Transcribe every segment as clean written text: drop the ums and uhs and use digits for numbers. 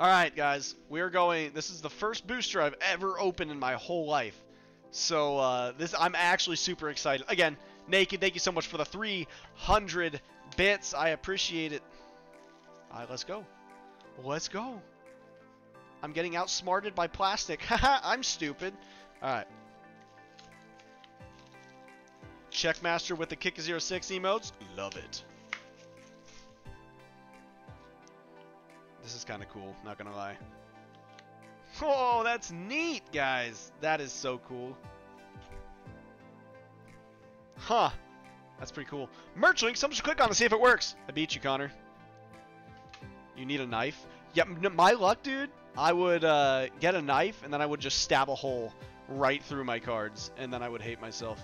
Alright guys, we're going, this is the first booster I've ever opened in my whole life. So I'm actually super excited. Again, Naked, thank you so much for the 300 bits. I appreciate it. Alright, let's go. Let's go. I'm getting outsmarted by plastic. Haha, I'm stupid. Alright. Checkmaster with the Kick06 emotes. Love it. This is kind of cool, not gonna lie. Oh, that's neat, guys. That is so cool. Huh. That's pretty cool. Merch link, someone should click on to see if it works. I beat you, Connor. You need a knife? Yeah, my luck, dude. I would get a knife, and then I would just stab a hole right through my cards, and then I would hate myself.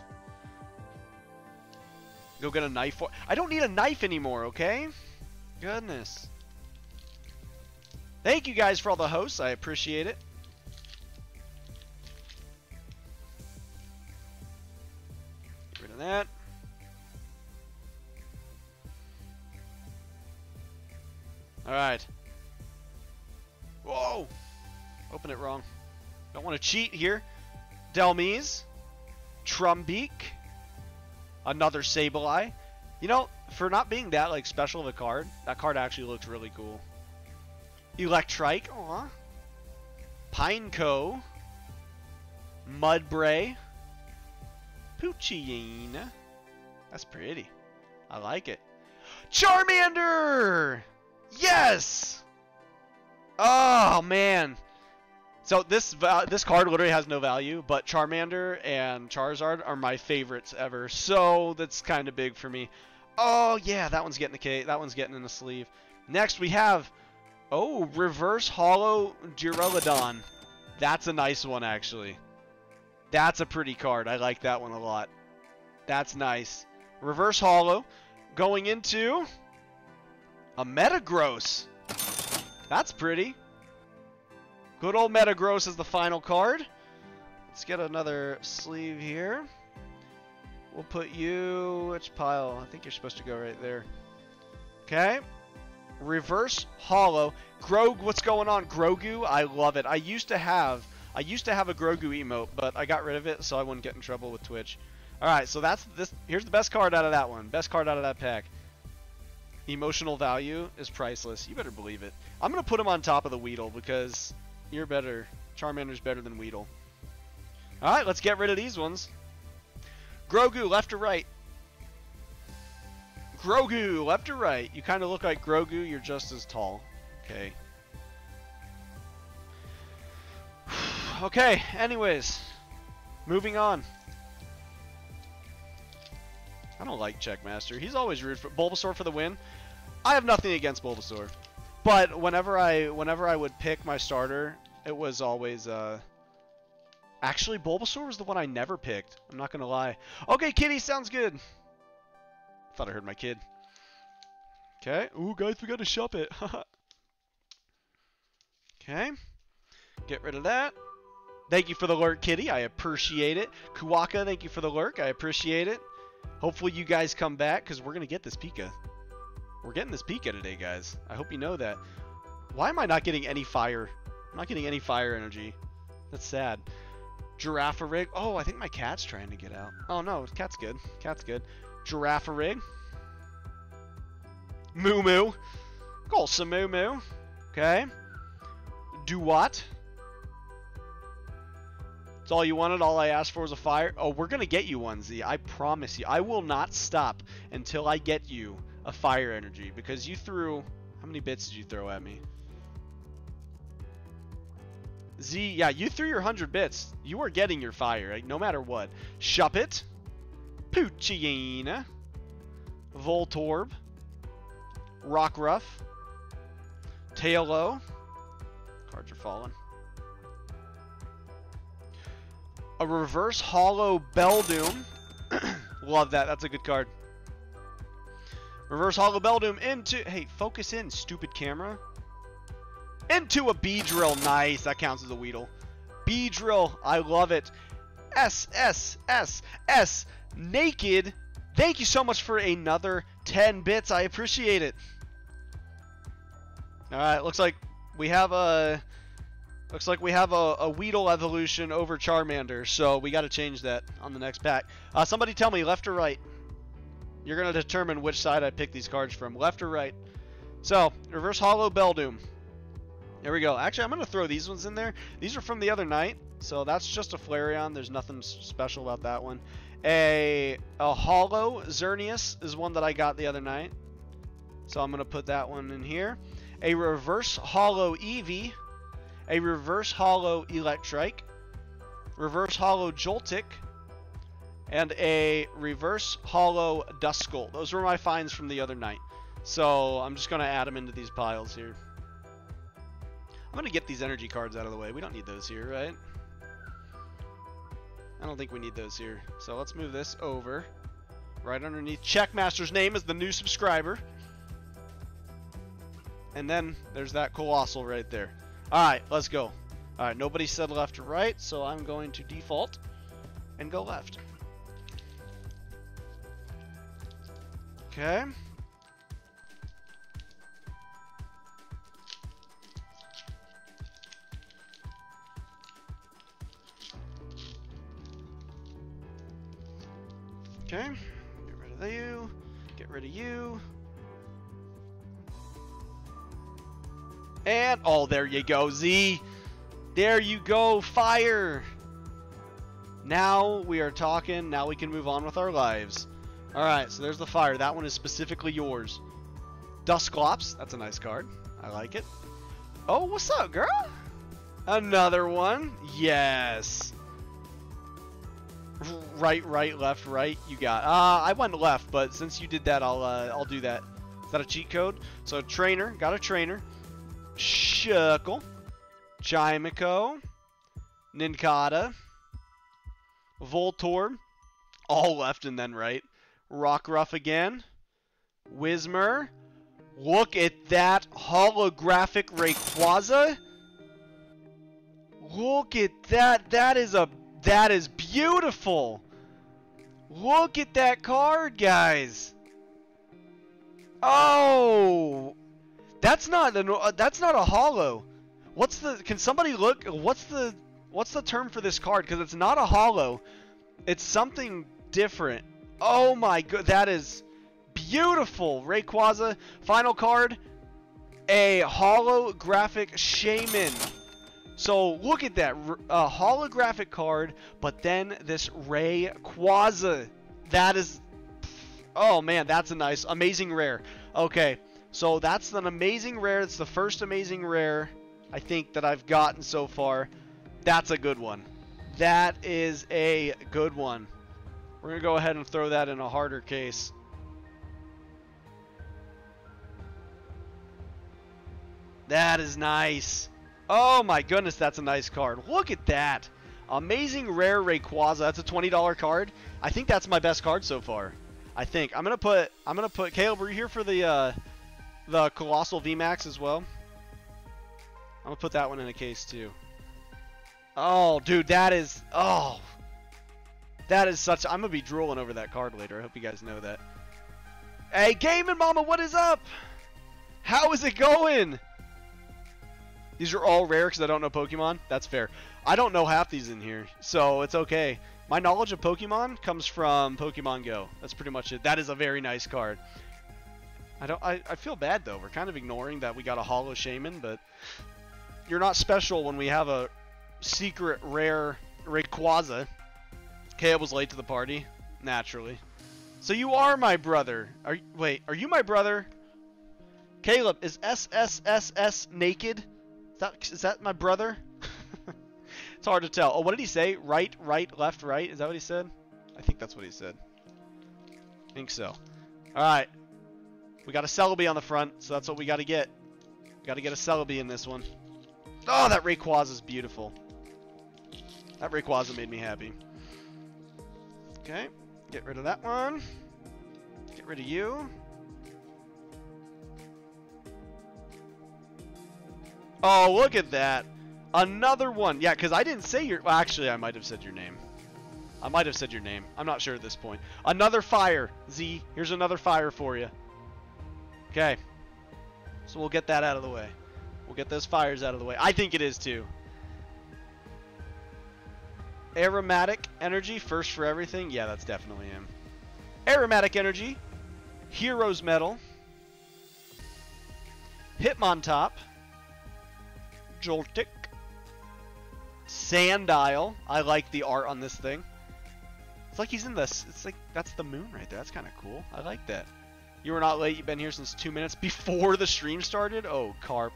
Go get a knife for... I don't need a knife anymore, okay? Goodness. Thank you guys for all the hosts. I appreciate it. Get rid of that. Alright. Whoa! Open it wrong. Don't want to cheat here. Delmise. Trumbeak. Another Sableye. You know, for not being that like special of a card, that card actually looks really cool. Electrike, aw. Pineco. Mudbray. Poochyena. That's pretty. I like it. Charmander! Yes! Oh, man. So this card literally has no value, but Charmander and Charizard are my favorites ever, so that's kind of big for me. Oh, yeah, that one's getting the cake. That one's getting in the sleeve. Next, we have... Oh, reverse hollow Girolodon. That's a nice one, actually. That's a pretty card. I like that one a lot. That's nice. Reverse hollow. Going into a Metagross. That's pretty. Good old Metagross is the final card. Let's get another sleeve here. We'll put you... Which pile? I think you're supposed to go right there. Okay. Reverse hollow Grogu. What's going on, Grogu? I love it. I used to have a Grogu emote, but I got rid of it so I wouldn't get in trouble with Twitch. All right, so that's this. Here's the best card out of that one. Best card out of that pack. Emotional value is priceless. You better believe it. I'm gonna put him on top of the Weedle because you're better. Charmander's better than Weedle. All right, let's get rid of these ones. Grogu, left or right? Grogu, left or right? You kind of look like Grogu, you're just as tall. Okay. Okay, anyways. Moving on. I don't like Checkmaster. He's always rude for Bulbasaur for the win. I have nothing against Bulbasaur. But whenever I would pick my starter, it was always actually Bulbasaur was the one I never picked. I'm not gonna lie. Okay, Kitty, sounds good. Thought I heard my kid. Okay. Ooh, guys, we got to Shuppet. Okay. Get rid of that. Thank you for the lurk, Kitty. I appreciate it. Kuwaka, thank you for the lurk. I appreciate it. Hopefully you guys come back because we're going to get this Pika. We're getting this Pika today, guys. I hope you know that. Why am I not getting any fire? I'm not getting any fire energy. That's sad. Girafarig. Oh, I think my cat's trying to get out. Oh, no. Cat's good. Cat's good. Girafarig. Moo Moo. Call some Moo Moo. Okay. Do what? It's all you wanted. All I asked for was a fire. Oh, we're going to get you one, Z. I promise you. I will not stop until I get you a fire energy. Because you threw... How many bits did you throw at me? Z, yeah, you threw your 100 bits. You are getting your fire, like, no matter what. Shuppet. Poochyena. Voltorb. Rockruff. Tailo. Cards are falling. A reverse hollow Beldum. Love that. That's a good card. Reverse hollow Beldum into... Hey, focus in, stupid camera. Into a Beedrill. Nice. That counts as a Weedle. Beedrill. I love it. S. Naked, thank you so much for another 10 bits. I appreciate it. All right, looks like We have a... Looks like we have a Weedle evolution over Charmander, so we got to change that on the next pack. Somebody tell me, left or right? You're going to determine which side I pick these cards from, left or right. So, Reverse Hollow Beldum. There we go. Actually, I'm going to throw these ones in there. These are from the other night, so that's just a Flareon. There's nothing special about that one. A Hollow Xerneas is one that I got the other night, so I'm going to put that one in here. A Reverse Hollow Eevee. A Reverse Hollow Electrike, Reverse Hollow Joltik, and a Reverse Hollow Duskull. Those were my finds from the other night. So I'm just going to add them into these piles here. I'm going to get these energy cards out of the way. We don't need those here, right? I don't think we need those here. So let's move this over. Right underneath Checkmaster's name is the new subscriber. And then there's that Coalossal right there. Alright, let's go. Alright, nobody said left or right, so I'm going to default and go left. Okay. Okay. Get rid of you. Get rid of you. And, oh, there you go, Z. There you go, fire. Now we are talking. Now we can move on with our lives. All right, so there's the fire. That one is specifically yours. Dusclops. That's a nice card. I like it. Oh, what's up, girl? Another one. Yes. Right, left, right. You got. I went left, but since you did that, I'll do that. Is that a cheat code? So trainer. Got a trainer. Shuckle, Chimaco, Nincada, Voltorb, all left and then right, Rockruff again, Whismur, look at that holographic Rayquaza, look at that, that is beautiful, look at that card, guys. Oh, That's not a hollow. What's the? Can somebody look? What's the term for this card? Because it's not a hollow. It's something different. Oh my god, that is beautiful. Rayquaza. Final card. A holographic Shaman. So look at that, a holographic card. But then this Rayquaza. That is. Oh man, that's a nice, amazing rare. Okay. So that's an amazing rare. It's the first amazing rare I think that I've gotten so far. That's a good one. That is a good one. We're going to go ahead and throw that in a harder case. That is nice. Oh my goodness, that's a nice card. Look at that. Amazing rare Rayquaza. That's a $20 card. I think that's my best card so far. I think. I'm going to put Caleb, were you here for the Coalossal VMAX as well? I'm gonna put that one in a case too. Oh dude, that is such, I'm gonna be drooling over that card later. I hope you guys know that. Hey Gaming Mama, what is up? How is it going? These are all rare because I don't know Pokemon. That's fair. I don't know half these in here, so it's okay. My knowledge of Pokemon comes from Pokemon Go. That's pretty much it. That is a very nice card. I feel bad though. We're kind of ignoring that we got a Hollow Shaman, but you're not special when we have a secret rare Rayquaza. Caleb was late to the party, naturally. So you are my brother. Wait, are you my brother? Caleb, is SSSS naked? Is that my brother? It's hard to tell. Oh, what did he say? Right, left, right? Is that what he said? I think that's what he said. I think so. Alright. We got a Celebi on the front, so that's what we got to get. We got to get a Celebi in this one. Oh, that Rayquaza is beautiful. That Rayquaza made me happy. Okay, get rid of that one. Get rid of you. Oh, look at that. Another one. Yeah, because I didn't say your... Well, actually, I might have said your name. I might have said your name. I'm not sure at this point. Another fire, Z. Here's another fire for you. Okay, so we'll get that out of the way. We'll get those fires out of the way. I think it is too. Aromatic energy, first for everything. Yeah, that's definitely him. Aromatic energy, Hero's Metal, Hitmontop, Joltik, Sandile. I like the art on this thing. It's like he's in this. It's like that's the moon right there. That's kind of cool. I like that. You were not late. You've been here since 2 minutes before the stream started. Oh, carp.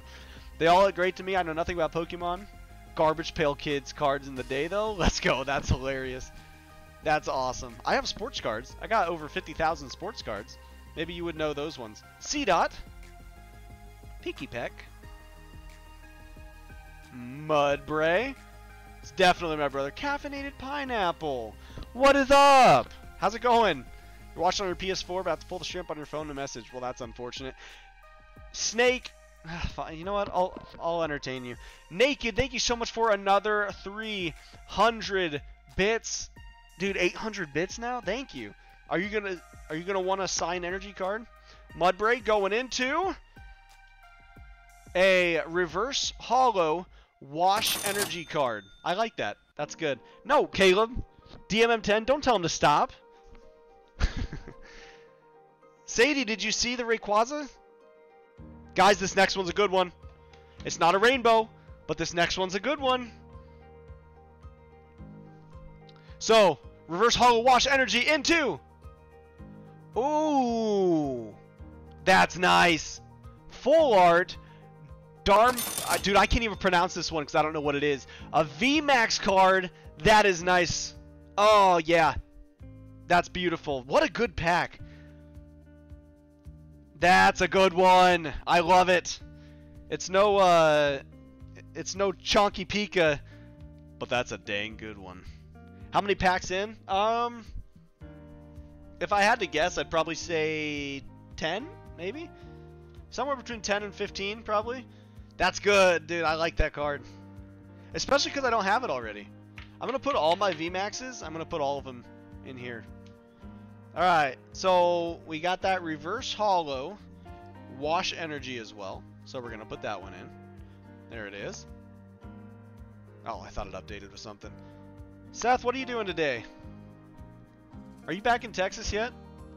They all look great to me. I know nothing about Pokemon. Garbage Pail Kids cards in the day, though. Let's go. That's hilarious. That's awesome. I have sports cards. I got over 50,000 sports cards. Maybe you would know those ones. Seedot. Pinkie Peck. Mudbray. It's definitely my brother. Caffeinated Pineapple. What is up? How's it going? You're watching on your PS4, about to pull the shrimp on your phone to message. Well, that's unfortunate. Snake. You know what? I'll entertain you. Naked, thank you so much for another 300 bits. Dude, 800 bits now? Thank you. Are you gonna want a sign energy card? Mudbray going into a reverse hollow wash energy card. I like that. That's good. No, Caleb. DMM10, don't tell him to stop. Sadie, did you see the Rayquaza? Guys, this next one's a good one. It's not a rainbow, but this next one's a good one. So, reverse hollow wash energy into... Ooh! That's nice! Full art... Dude, I can't even pronounce this one because I don't know what it is. A VMAX card. That is nice. Oh, yeah. That's beautiful. What a good pack. That's a good one. I love it. It's no Chonky Pika, but that's a dang good one. How many packs in? If I had to guess, I'd probably say 10, maybe? Somewhere between 10 and 15, probably. That's good, dude. I like that card. Especially because I don't have it already. I'm going to put all my VMAXs. I'm going to put all of them in here. All right. So we got that reverse hollow wash energy as well. So we're going to put that one in. There it is. Oh, I thought it updated with something. Seth, what are you doing today? Are you back in Texas yet?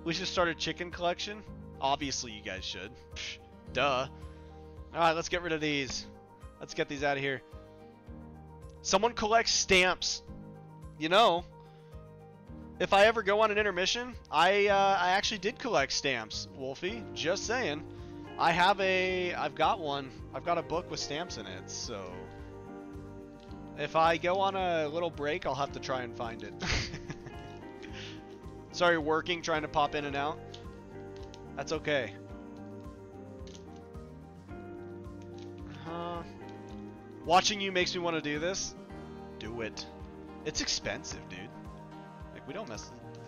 We should start a chicken collection. Obviously, you guys should. Psh, duh. All right, let's get rid of these. Let's get these out of here. Someone collects stamps. You know, if I ever go on an intermission, I actually did collect stamps, Wolfie. Just saying. I've got a book with stamps in it. So if I go on a little break, I'll have to try and find it. Sorry, working, trying to pop in and out. That's okay. Watching you makes me want to do this. Do it. It's expensive, dude. Like they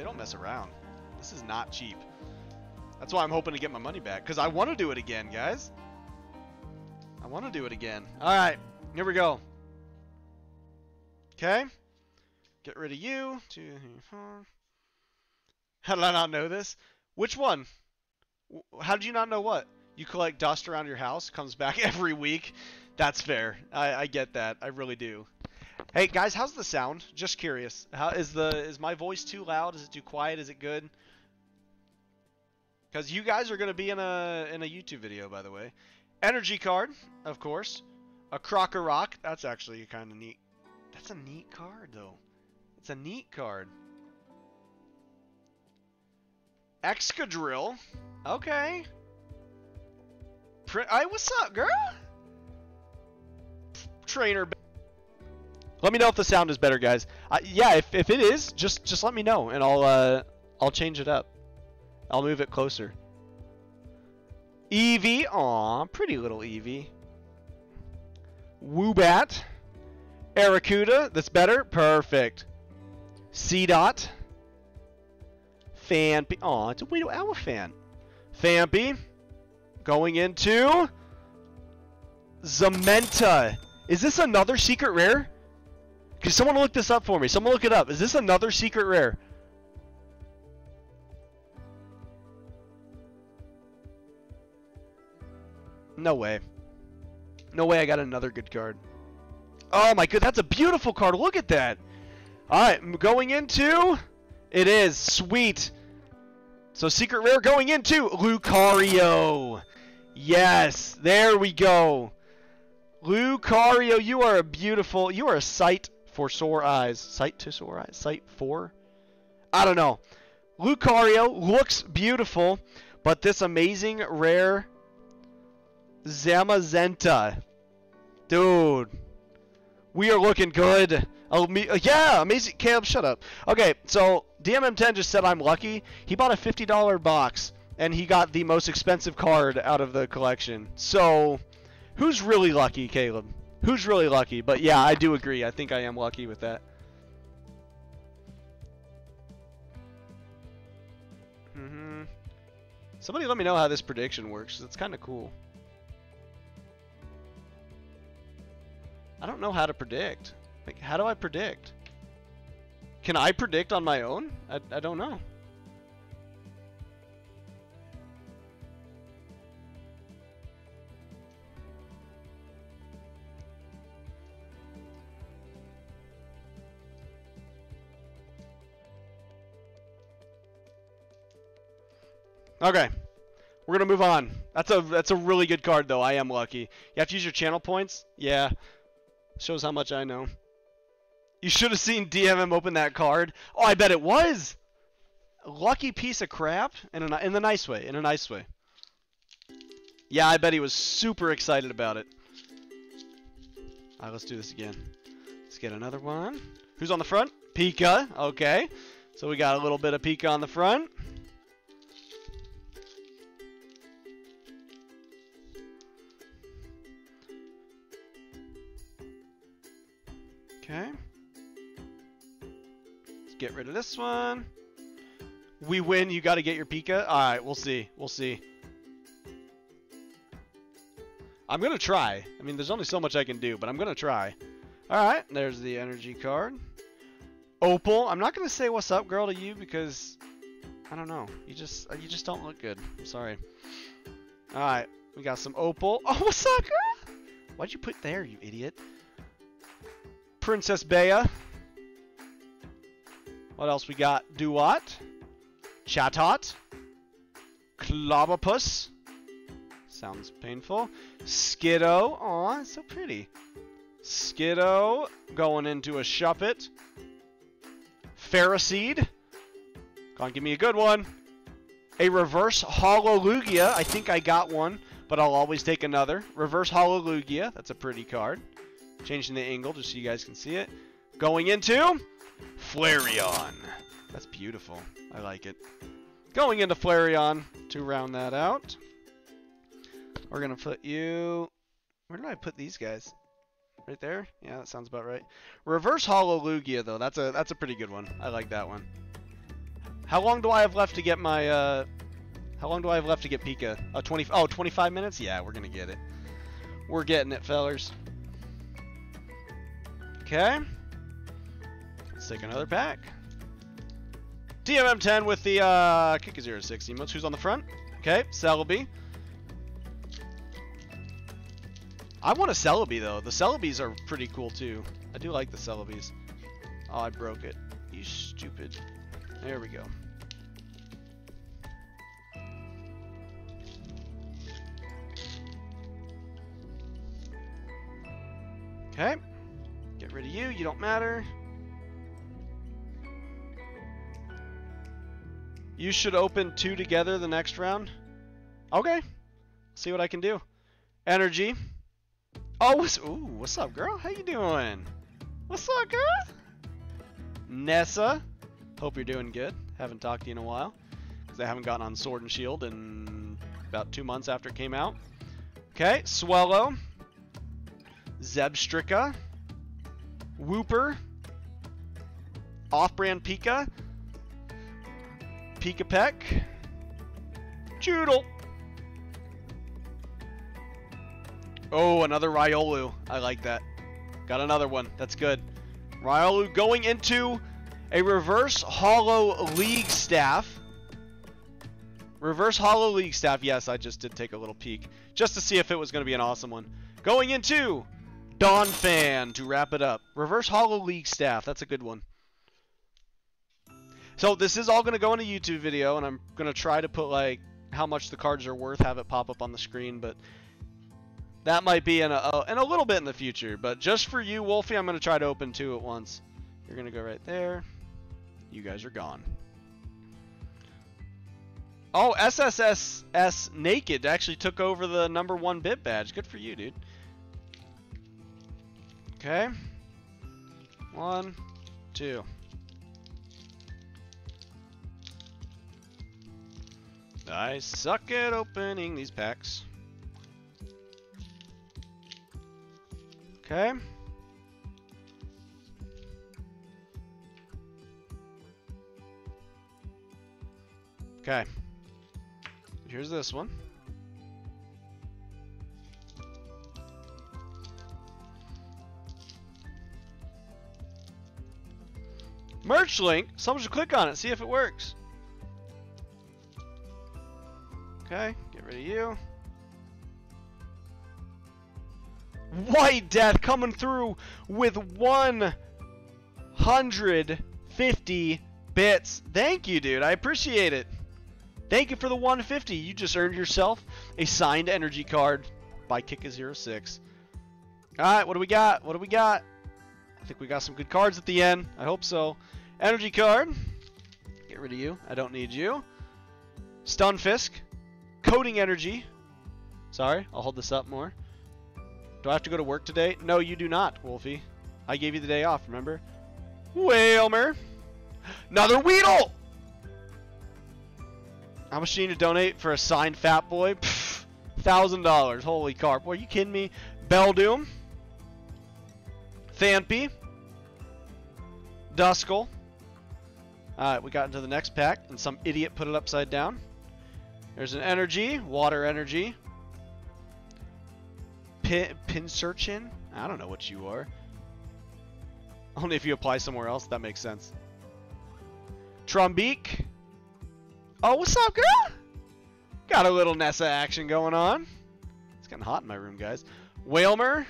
don't mess around. This is not cheap. That's why I'm hoping to get my money back, because I want to do it again, guys. I want to do it again. All right, here we go. Okay. Get rid of you. 2, 3, 4. How did I not know this? Which one? How did you not know what? You collect dust around your house, comes back every week. That's fair. I get that. I really do. Hey guys, how's the sound? Just curious. How is my voice too loud? Is it too quiet? Is it good? Because you guys are gonna be in a YouTube video, by the way. Energy card, of course. A Crocorock. That's actually kind of neat. That's a neat card though. It's a neat card. Excadrill. Okay. Hey, what's up, girl? Trainer. Let me know if the sound is better, guys. Yeah, if it is, just let me know, and I'll change it up. I'll move it closer. Eevee. Aw, pretty little Eevee. Woobat. Aracuda. That's better. Perfect. Seedot. Fampi. Aw, it's a Weedle Alafan. Fampi. Going into Zamazenta. Is this another secret rare? Can someone look this up for me? Someone look it up. Is this another secret rare? No way. No way, I got another good card. Oh my god, that's a beautiful card. Look at that. Alright, going into... It is. Sweet. So, Secret Rare going into Lucario. Yes. There we go. Lucario, you are a beautiful... You are a sight for sore eyes. Sight to sore eyes? Sight for? I don't know. Lucario looks beautiful, but this amazing rare... Zamazenta. Dude. We are looking good. Oh, yeah, amazing. Caleb, shut up. Okay, so DMM10 just said I'm lucky. He bought a $50 box, and he got the most expensive card out of the collection. So, who's really lucky, Caleb? Who's really lucky? But yeah, I do agree. I think I am lucky with that. Somebody let me know how this prediction works. It's kind of cool. I don't know how to predict. Like, how do I predict? Can I predict on my own? I don't know. Okay. We're going to move on. That's a really good card, though. I am lucky. You have to use your channel points? Yeah. Shows how much I know. You should have seen DMM open that card. Oh, I bet it was! Lucky piece of crap. In the nice way. In a nice way. Yeah, I bet he was super excited about it. Alright, let's do this again. Let's get another one. Who's on the front? Pika. Okay. So we got a little bit of Pika on the front. Okay. Let's get rid of this one. We win. You got to get your Pika. All right. We'll see. We'll see. I'm going to try. I mean, there's only so much I can do, but I'm going to try. All right. There's the energy card. Opal. I'm not going to say what's up, girl, to you because I don't know. You just don't look good. I'm sorry. All right. We got some Opal. Oh, what's up, girl? Why'd you put there, you idiot? Princess Bea. What else we got? Duat. Chatot. Clobopus. Sounds painful. Skiddo. Aw, so pretty. Skiddo going into a Shuppet. Ferroseed. Come on, give me a good one. A reverse Holo Lugia. I think I got one, but I'll always take another. Reverse Holo Lugia. That's a pretty card. Changing the angle just so you guys can see it. Going into Flareon. That's beautiful. I like it. Going into Flareon to round that out. We're going to put you... Where did I put these guys? Right there? Yeah, that sounds about right. Reverse Holo Lugia, though. That's a pretty good one. I like that one. How long do I have left to get my... How long do I have left to get Pika? 25 minutes? Yeah, we're going to get it. We're getting it, fellers. Okay, let's take another pack. DMM10 with the Kick a 0-6 emotes. Who's on the front? Okay, Celebi. I want a Celebi, though. The Celebis are pretty cool, too. I do like the Celebis. Oh, I broke it. You stupid. There we go. Okay. Get rid of you, you don't matter. You should open two together the next round. Okay. See what I can do. Energy. Oh, what's up, girl? How you doing? What's up, girl? Nessa. Hope you're doing good. Haven't talked to you in a while. Because I haven't gotten on Sword and Shield in about 2 months after it came out. Okay, Swellow. Zebstrika. Wooper, off-brand Pika, Pikapek, Choodle. Oh, another Riolu. I like that. Got another one. That's good. Riolu going into a reverse Holo League Staff. Reverse Holo League Staff. Yes, I just did take a little peek just to see if it was going to be an awesome one. Going into Donphan to wrap it up. Reverse Hollow League Staff. That's a good one. So this is all going to go in a YouTube video, and I'm going to try to put, like, how much the cards are worth, have it pop up on the screen, but that might be in a little bit in the future. But just for you, Wolfie, I'm going to try to open two at once. You're going to go right there. You guys are gone. Oh, SSSS Naked actually took over the #1 bit badge. Good for you, dude. Okay. 1, 2. I suck at opening these packs. Okay. Okay. Here's this one. Merch link. Someone should click on it. See if it works. Okay, get rid of you. White Death coming through with 150 bits. Thank you, dude. I appreciate it. Thank you for the 150. You just earned yourself a signed energy card by Kika06. All right, what do we got? What do we got? I think we got some good cards at the end. I hope so. Energy card. Get rid of you. I don't need you. Stunfisk. Coding energy. Sorry, I'll hold this up more. Do I have to go to work today? No, you do not, Wolfie. I gave you the day off, remember? Whalmer. Another Weedle! How much do you need to donate for a signed Fat Boy? $1,000. Holy carp. Are you kidding me? Beldum. Thanpy. Duskull. Alright, we got into the next pack, and some idiot put it upside down. There's an energy, water energy. Pin searching? I don't know what you are. Only if you apply somewhere else, that makes sense. Trumbeak. Oh, what's up, girl? Got a little Nessa action going on. It's getting hot in my room, guys. Whalmer.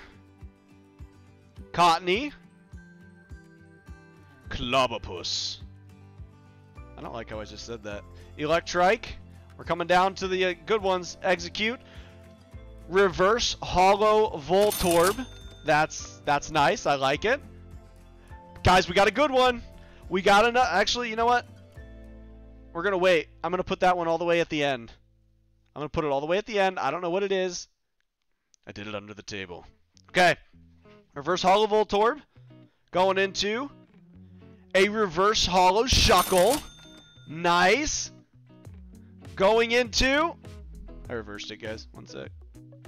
Cottony. Clobopus. I don't like how I just said that. Electrike. We're coming down to the good ones. Execute. Reverse Hollow Voltorb. That's nice. I like it. Guys, we got a good one. We got enough. Actually, you know what? We're going to wait. I'm going to put that one all the way at the end. I'm going to put it all the way at the end. I don't know what it is. I did it under the table. Okay. Reverse Hollow Voltorb. Going into a Reverse Hollow Shuckle. Nice. Going into... I reversed it, guys. One sec.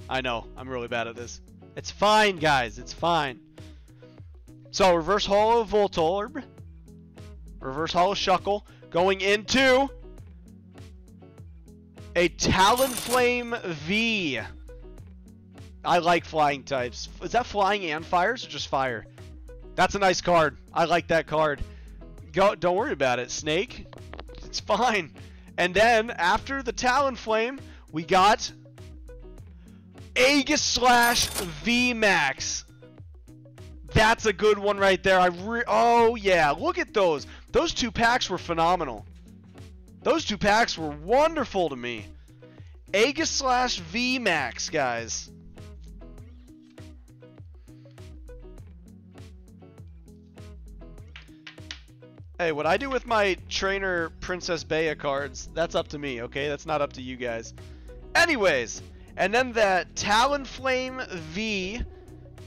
I know. I'm really bad at this. It's fine, guys. It's fine. So, Reverse Hollow Voltorb. Reverse Hollow Shuckle. Going into... a Talonflame V. I like flying types. Is that flying and fires or just fire? That's a nice card. I like that card. Go. Don't worry about it, Snake. It's fine. And then, after the Talonflame, we got Aegis Slash VMAX. That's a good one right there. Oh, yeah. Look at those. Those two packs were phenomenal. Those two packs were wonderful to me. Aegis Slash VMAX, guys. Hey, what I do with my trainer Princess Bea cards, that's up to me, okay? That's not up to you guys. Anyways, and then that Talonflame V,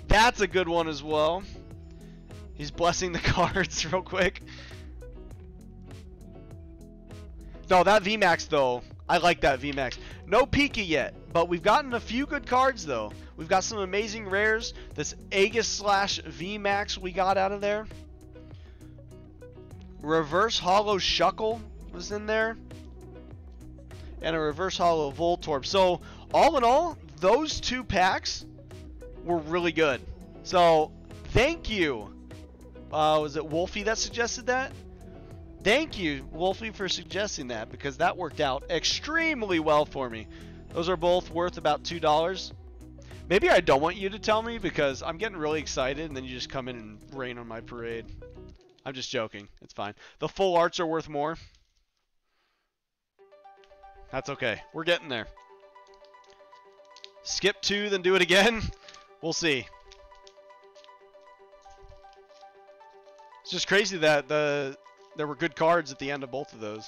that's a good one as well. He's blessing the cards real quick. No, that VMAX, though, I like that VMAX. No Pika yet, but we've gotten a few good cards, though. We've got some amazing rares. This Aegis Slash VMAX we got out of there. Reverse Hollow Shuckle was in there. And a Reverse Hollow Voltorb. So, all in all, those two packs were really good. So, thank you. Was it Wolfie that suggested that? Thank you, Wolfie, for suggesting that. Because that worked out extremely well for me. Those are both worth about $2. Maybe I don't want you to tell me because I'm getting really excited and then you just come in and rain on my parade. I'm just joking. It's fine. The full arts are worth more. That's okay. We're getting there. Skip two, then do it again? We'll see. It's just crazy that there were good cards at the end of both of those.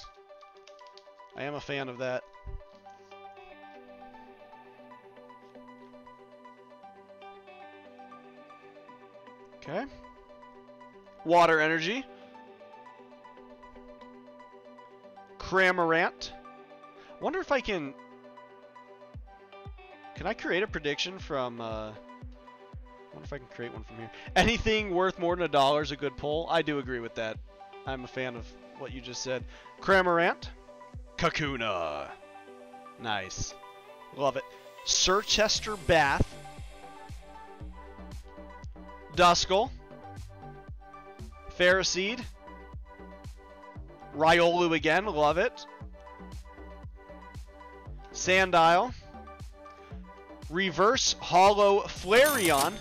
I am a fan of that. Okay. Water energy. Cramorant. Wonder if I can... Can I create a prediction from... wonder if I can create one from here. Anything worth more than $1 is a good pull. I do agree with that. I'm a fan of what you just said. Cramorant. Kakuna. Nice. Love it. Sirchester Bath. Duskull. Ferroseed. Riolu again. Love it. Sandile. Reverse Hollow Flareon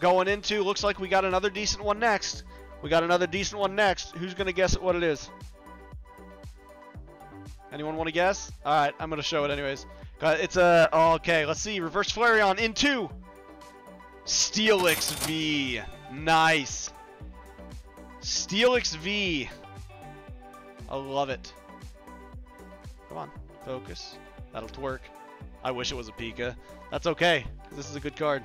going into. Looks like we got another decent one next. Who's going to guess at what it is? Anyone want to guess? Alright, I'm going to show it anyways. It's a... Oh, okay, let's see. Reverse Flareon into... Steelix V. Nice. Steelix V. I love it. Come on. Focus. That'll twerk. I wish it was a Pika. That's okay. This is a good card.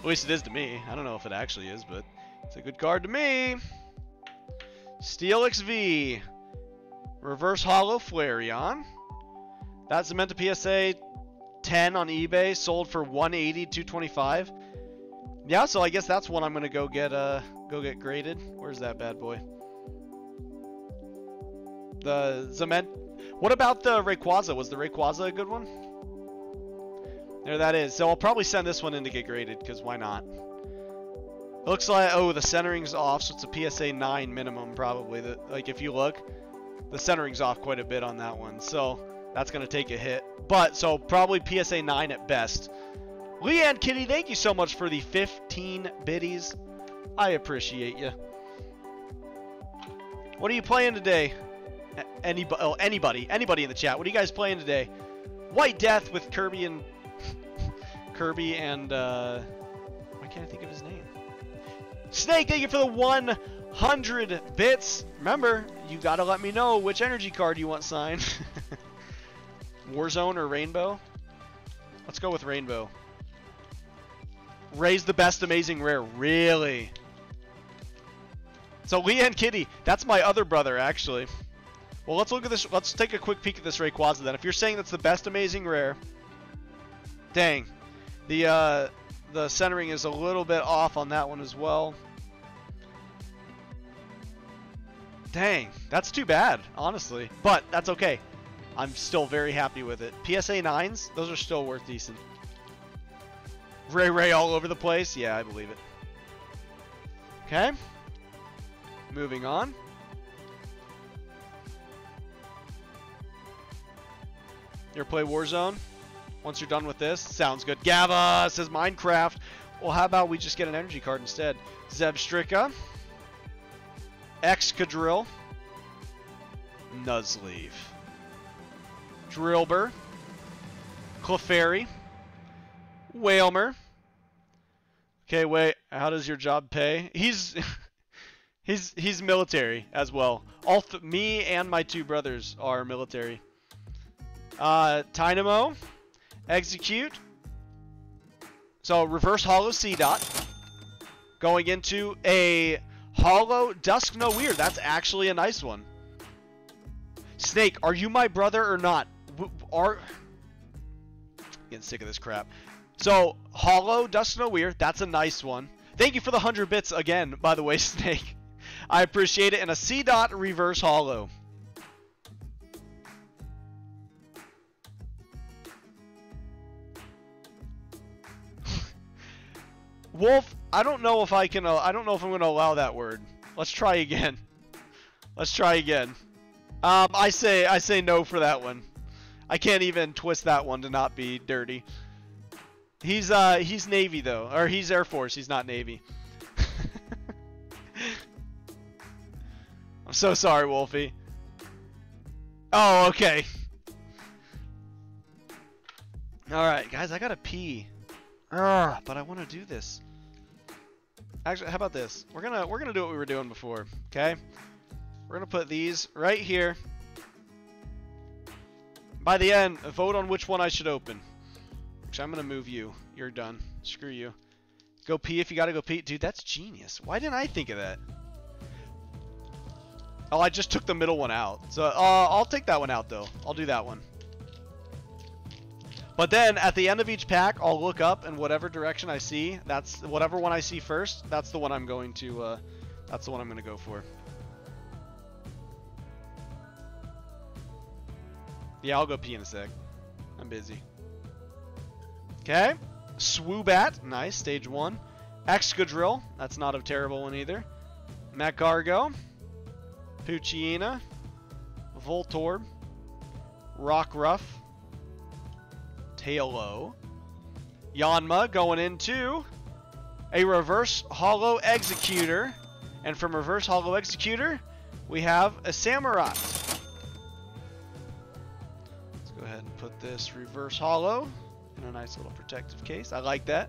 At least it is to me. I don't know if it actually is, but it's a good card to me. Steelix V. Reverse Hollow Flareon. That's Zamazenta PSA 10 on eBay. Sold for $180, $225. Yeah, so I guess that's one I'm going to go get graded. Where's that bad boy? The Zamazenta. What about the Rayquaza? Was the Rayquaza a good one? There that is. So I'll probably send this one in to get graded, because why not? It looks like, oh, the centering's off, so it's a PSA 9 minimum, probably. Like, if you look, the centering's off quite a bit on that one, so that's going to take a hit. But, so probably PSA 9 at best. Leanne Kitty, thank you so much for the 15 biddies. I appreciate you. What are you playing today? Anybody in the chat, what are you guys playing today? White Death with Kirby and Kirby and why can't I think of his name? Snake, thank you for the 100 bits. Remember, you gotta let me know which energy card you want signed. Warzone or Rainbow? Let's go with Rainbow. Raise the best amazing rare, really. So Leanne Kitty, that's my other brother actually. Well, let's look at this. Let's take a quick peek at this Rayquaza then. If you're saying that's the best amazing rare, dang, the centering is a little bit off on that one as well. Dang, that's too bad, honestly. But that's okay. I'm still very happy with it. PSA 9s, those are still worth decent. Ray all over the place. Yeah, I believe it. Okay. Moving on. You ever play Warzone? Once you're done with this, sounds good. Gava says Minecraft. Well, how about we just get an energy card instead? Zebstrika. Excadrill. Nuzleaf. Drillbur. Clefairy. Whalmer. Okay, wait. How does your job pay? He's he's military as well. Me and my two brothers are military. Tynamo, execute. So reverse hollow Seedot, going into a hollow Dusknoir. That's actually a nice one. Snake, are you my brother or not? Getting sick of this crap. So hollow Dusknoir. That's a nice one. Thank you for the 100 bits again, by the way, Snake. I appreciate it. And a Seedot reverse hollow. Wolf, I don't know if I can, I don't know if I'm going to allow that word. Let's try again. I say no for that one. I can't even twist that one to not be dirty. He's Navy though, or he's Air Force. He's not Navy. I'm so sorry, Wolfie. Oh, okay. All right, guys, I gotta pee. Ugh, but I want to do this. Actually, how about this? We're gonna do what we were doing before. Okay, we're gonna put these right here. By the end, vote on which one I should open. Actually, I'm gonna move you. You're done. Screw you. Go pee if you gotta go pee, dude. That's genius. Why didn't I think of that? Oh, I just took the middle one out. So I'll take that one out though. I'll do that one. But then at the end of each pack, I'll look up and whatever direction I see, that's whatever one I see first. That's the one I'm going to. That's the one I'm gonna go for. Yeah, I'll go pee in a sec. I'm busy. Okay. Swoobat. Nice. Stage 1. Excadrill. That's not a terrible one either. Magcargo. Poochyena. Voltorb. Rockruff. Taillow. Yanma going into a Reverse Hollow Executor. And from Reverse Hollow Executor, we have a Samurott. Put this reverse hollow in a nice little protective case. I like that.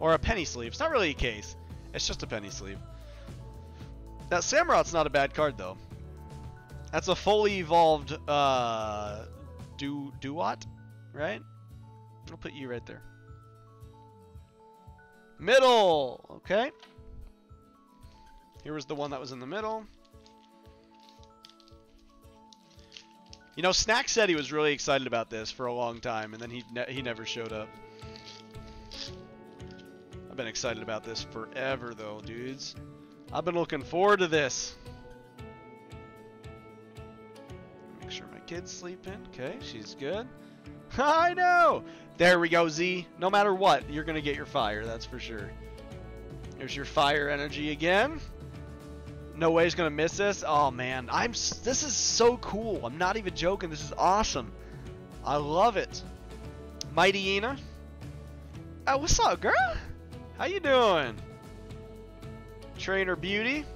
Or a penny sleeve. It's not really a case. It's just a penny sleeve. That Samurott's not a bad card, though. That's a fully evolved Duat, right? I'll put you right there. Middle! Okay. Here was the one that was in the middle. You know, Snack said he was really excited about this for a long time, and then he never showed up. I've been excited about this forever, though, dudes. I've been looking forward to this. Make sure my kid's sleeping. Okay, she's good. I know! There we go, Z. No matter what, you're going to get your fire, that's for sure. Here's your fire energy again. No way he's gonna miss this. Oh man, this is so cool. I'm not even joking. This is awesome. I love it. Mightyena. Oh, what's up, girl? How you doing? Trainer Beauty.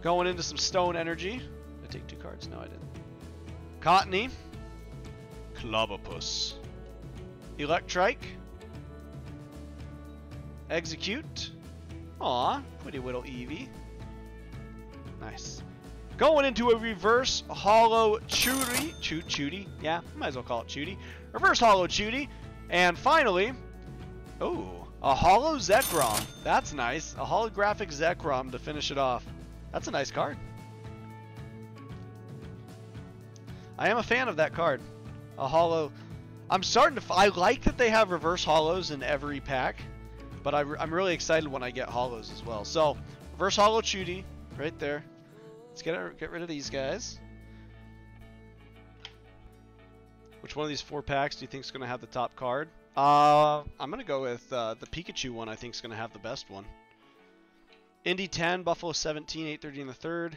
Going into some Stone Energy. Did I take 2 cards? No, I didn't. Cottony. Clobopus. Electrike. Execute. Aw, pretty little Eevee. Nice. Going into a Reverse Hollow Chudy. Chudy. Yeah, might as well call it Chudy. Reverse Hollow Chudy. And finally, oh, a Hollow Zekrom. That's nice. A Holographic Zekrom to finish it off. That's a nice card. I am a fan of that card. A Hollow. I'm starting to... I like that they have Reverse Hollows in every pack. But I'm really excited when I get Hollows as well. So, Reverse Hollow Chudy right there. Let's get rid of these guys. Which one of these 4 packs do you think is going to have the top card? I'm going to go with the Pikachu one. I think is going to have the best one. Indy 10, Buffalo 17, 830 in the 3rd.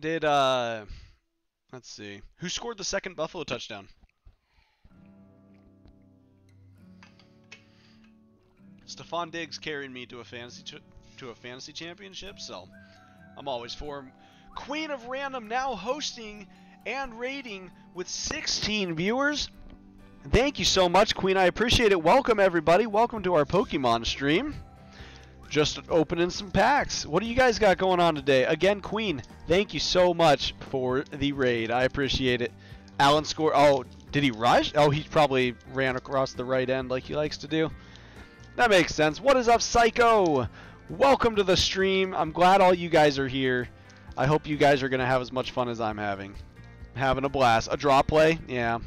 Did let's see who scored the 2nd Buffalo touchdown. Stephon Diggs carried me to a fantasy trip. To a fantasy championship, so I'm always for him. Queen of Random now hosting and rating with 16 viewers. Thank you so much, Queen. I appreciate it. Welcome, everybody. Welcome to our Pokemon stream. Just opening some packs. What do you guys got going on today? Again, Queen, thank you so much for the raid. I appreciate it. Alan scored. Oh, did he rush? Oh, he probably ran across the right end like he likes to do. That makes sense. What is up, Psycho? Welcome to the stream. I'm glad all you guys are here. I hope you guys are going to have as much fun as I'm having. I'm having a blast. A draw play? Yeah.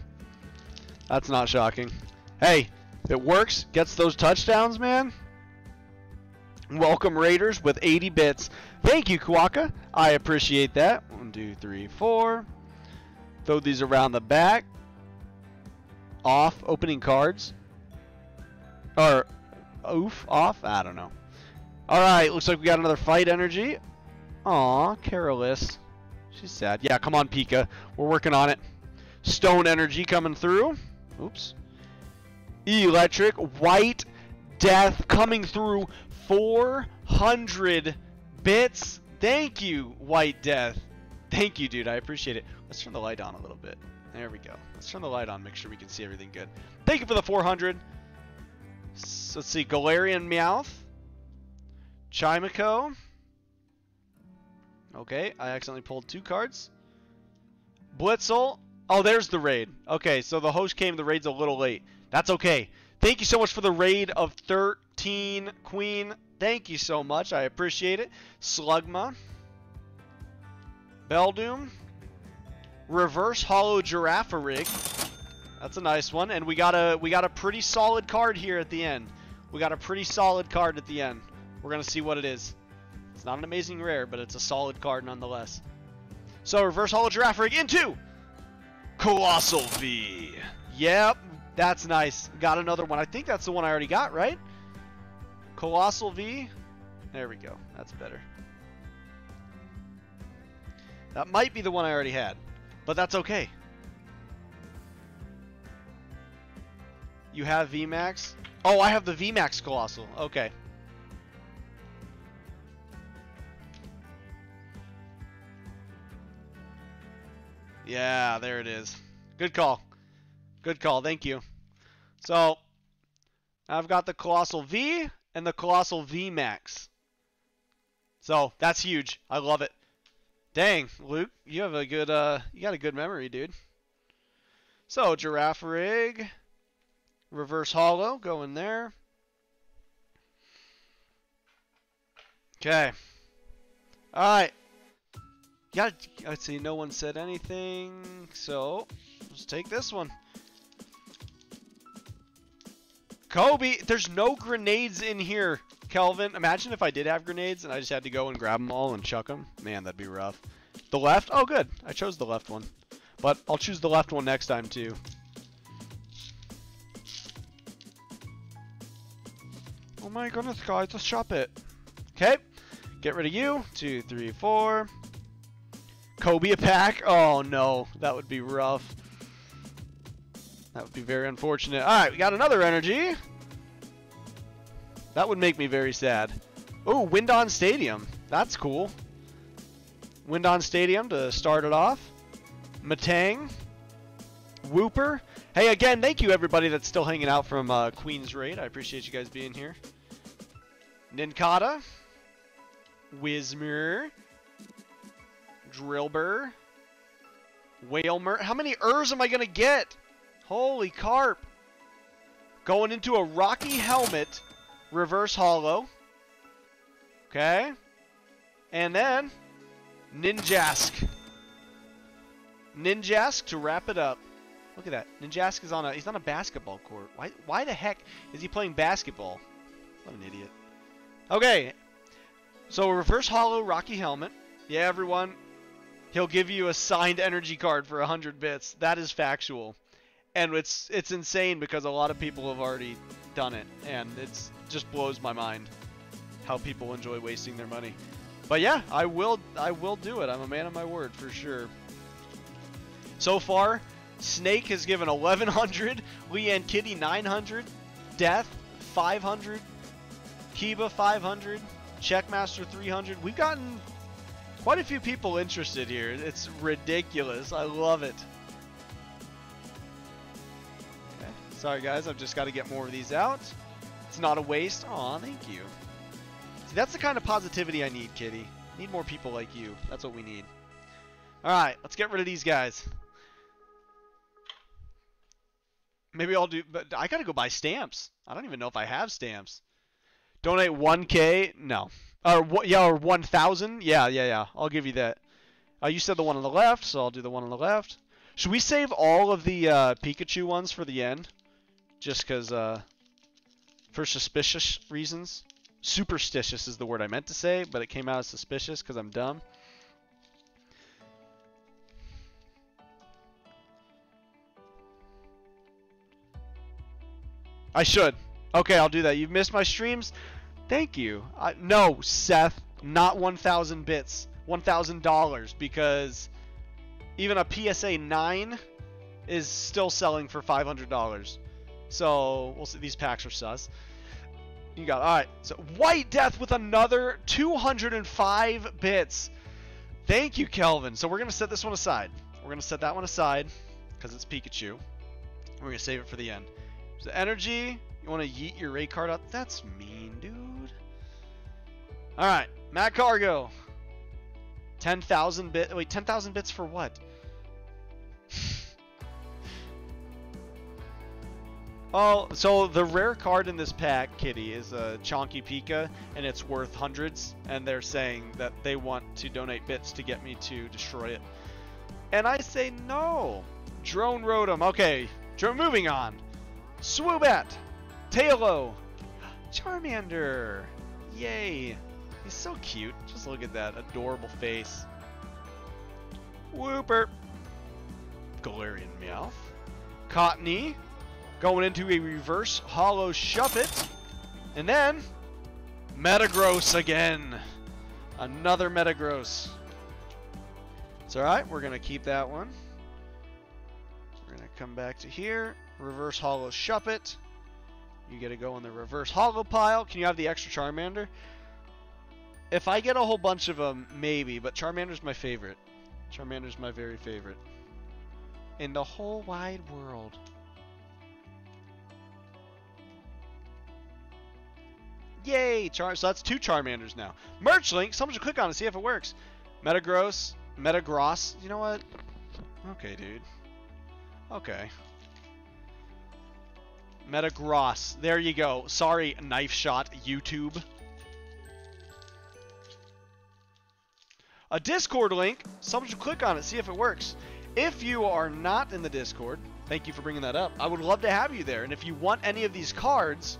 That's not shocking. Hey, it works. Gets those touchdowns, man. Welcome, Raiders, with 80 bits. Thank you, Kuaka. I appreciate that. 1, 2, 3, 4. Throw these around the back. Off. Opening cards. Or, oof, off. I don't know. Alright, looks like we got another fight energy. Aw, Careless. She's sad. Yeah, come on, Pika. We're working on it. Stone energy coming through. Oops. Electric. White Death coming through 400 bits. Thank you, White Death. Thank you, dude. I appreciate it. Let's turn the light on a little bit. There we go. Let's turn the light on. Make sure we can see everything good. Thank you for the 400. So let's see. Galarian Meowth. Chimaco. Okay, I accidentally pulled two cards. Blitzel. Oh, there's the raid. Okay, so the host came. The raid's a little late. That's okay. Thank you so much for the raid of 13, Queen. Thank you so much. I appreciate it. Slugma. Beldum. Reverse Hollow Girafarig. That's a nice one. And we got a pretty solid card here at the end. We got a pretty solid card at the end. We're going to see what it is. It's not an amazing rare, but it's a solid card nonetheless. So, Reverse Hollow Girafarig into Coalossal V. Yep, that's nice. Got another one. I think that's the one I already got, right? Coalossal V. There we go. That's better. That might be the one I already had, but that's okay. You have VMAX? Oh, I have the VMAX Coalossal. Okay. Yeah, there it is. Good call. Good call. Thank you. So, I've got the Coalossal V and the Coalossal V Max. So, that's huge. I love it. Dang, Luke, you have a good you got a good memory, dude. So, Girafarig, Reverse Hollow, go in there. Okay. All right. Yeah, let's see, no one said anything, so let's take this one. Kobe, there's no grenades in here, Kelvin. Imagine if I did have grenades and I just had to go and grab them all and chuck them. Man, that'd be rough. The left? Oh, good. I chose the left one. But I'll choose the left one next time, too. Oh my goodness, guys, let's shop it. Okay, get rid of you. 2, 3, 4... Kobe a pack? Oh no, that would be rough. That would be very unfortunate. Alright, we got another energy. That would make me very sad. Oh, Windon Stadium. That's cool. Windon Stadium to start it off. Metang. Wooper. Hey, again, thank you everybody that's still hanging out from Queen's Raid. I appreciate you guys being here. Nincada. Whismur. Drillbur. Whalemur. How many Urs am I going to get? Holy carp. Going into a Rocky Helmet. Reverse Hollow. Okay. And then Ninjask. Ninjask to wrap it up. Look at that. Ninjask is on a... He's on a basketball court. Why the heck is he playing basketball? What an idiot. Okay. So Reverse Hollow, Rocky Helmet. Yeah, everyone. He'll give you a signed energy card for 100 bits. That is factual. And it's insane because a lot of people have already done it. And it just blows my mind how people enjoy wasting their money. But yeah, I will do it. I'm a man of my word for sure. So far, Snake has given 1,100. Leanne Kitty 900. Death 500. Kiba 500. Checkmaster 300. We've gotten... quite a few people interested here. It's ridiculous. I love it. Okay. Sorry, guys. I've just got to get more of these out. It's not a waste. Aw, thank you. See, that's the kind of positivity I need, Kitty. I need more people like you. That's what we need. All right. Let's get rid of these guys. Maybe I'll do... but I got to go buy stamps. I don't even know if I have stamps. Donate 1K? No. Or 1,000? Yeah. I'll give you that. You said the one on the left, so I'll do the one on the left. Should we save all of the Pikachu ones for the end? Just because, for suspicious reasons. Superstitious is the word I meant to say, but it came out as suspicious because I'm dumb. I should. Okay, I'll do that. You've missed my streams. Thank you. No, Seth, not 1,000 bits, $1,000, because even a PSA 9 is still selling for $500. So we'll see. These packs are sus. You got, all right. So White Death with another 205 bits. Thank you, Kelvin. So we're gonna set this one aside. We're gonna set that one aside because it's Pikachu. We're gonna save it for the end. So energy. You want to yeet your Rayquaza out? That's mean, dude. All right, Matt Cargo. 10,000 bits. Wait, 10,000 bits for what? Oh, so the rare card in this pack, Kitty, is a Chonky Pika, and it's worth hundreds, and they're saying that they want to donate bits to get me to destroy it. And I say no. Drone Rotom. Okay, moving on. Swoobat. Tailo. Charmander. Yay. He's so cute. Just look at that adorable face. Wooper. Galarian Meowth. Cottony. Going into a reverse hollow Shuppet. And then Metagross again. Another Metagross. It's alright, we're gonna keep that one. We're gonna come back to here. Reverse hollow Shuppet. You get to go in the reverse hollow pile. Can you have the extra Charmander? If I get a whole bunch of them, maybe, but Charmander's my favorite. Charmander's my very favorite. In the whole wide world. Yay! So that's two Charmanders now. Merch link. Someone should click on it, see if it works. Metagross. Metagross. You know what? Okay, dude. Okay. Metagross. There you go. Sorry, Knife Shot YouTube. A Discord link. Someone should click on it, see if it works. If you are not in the Discord, thank you for bringing that up. I would love to have you there. And if you want any of these cards,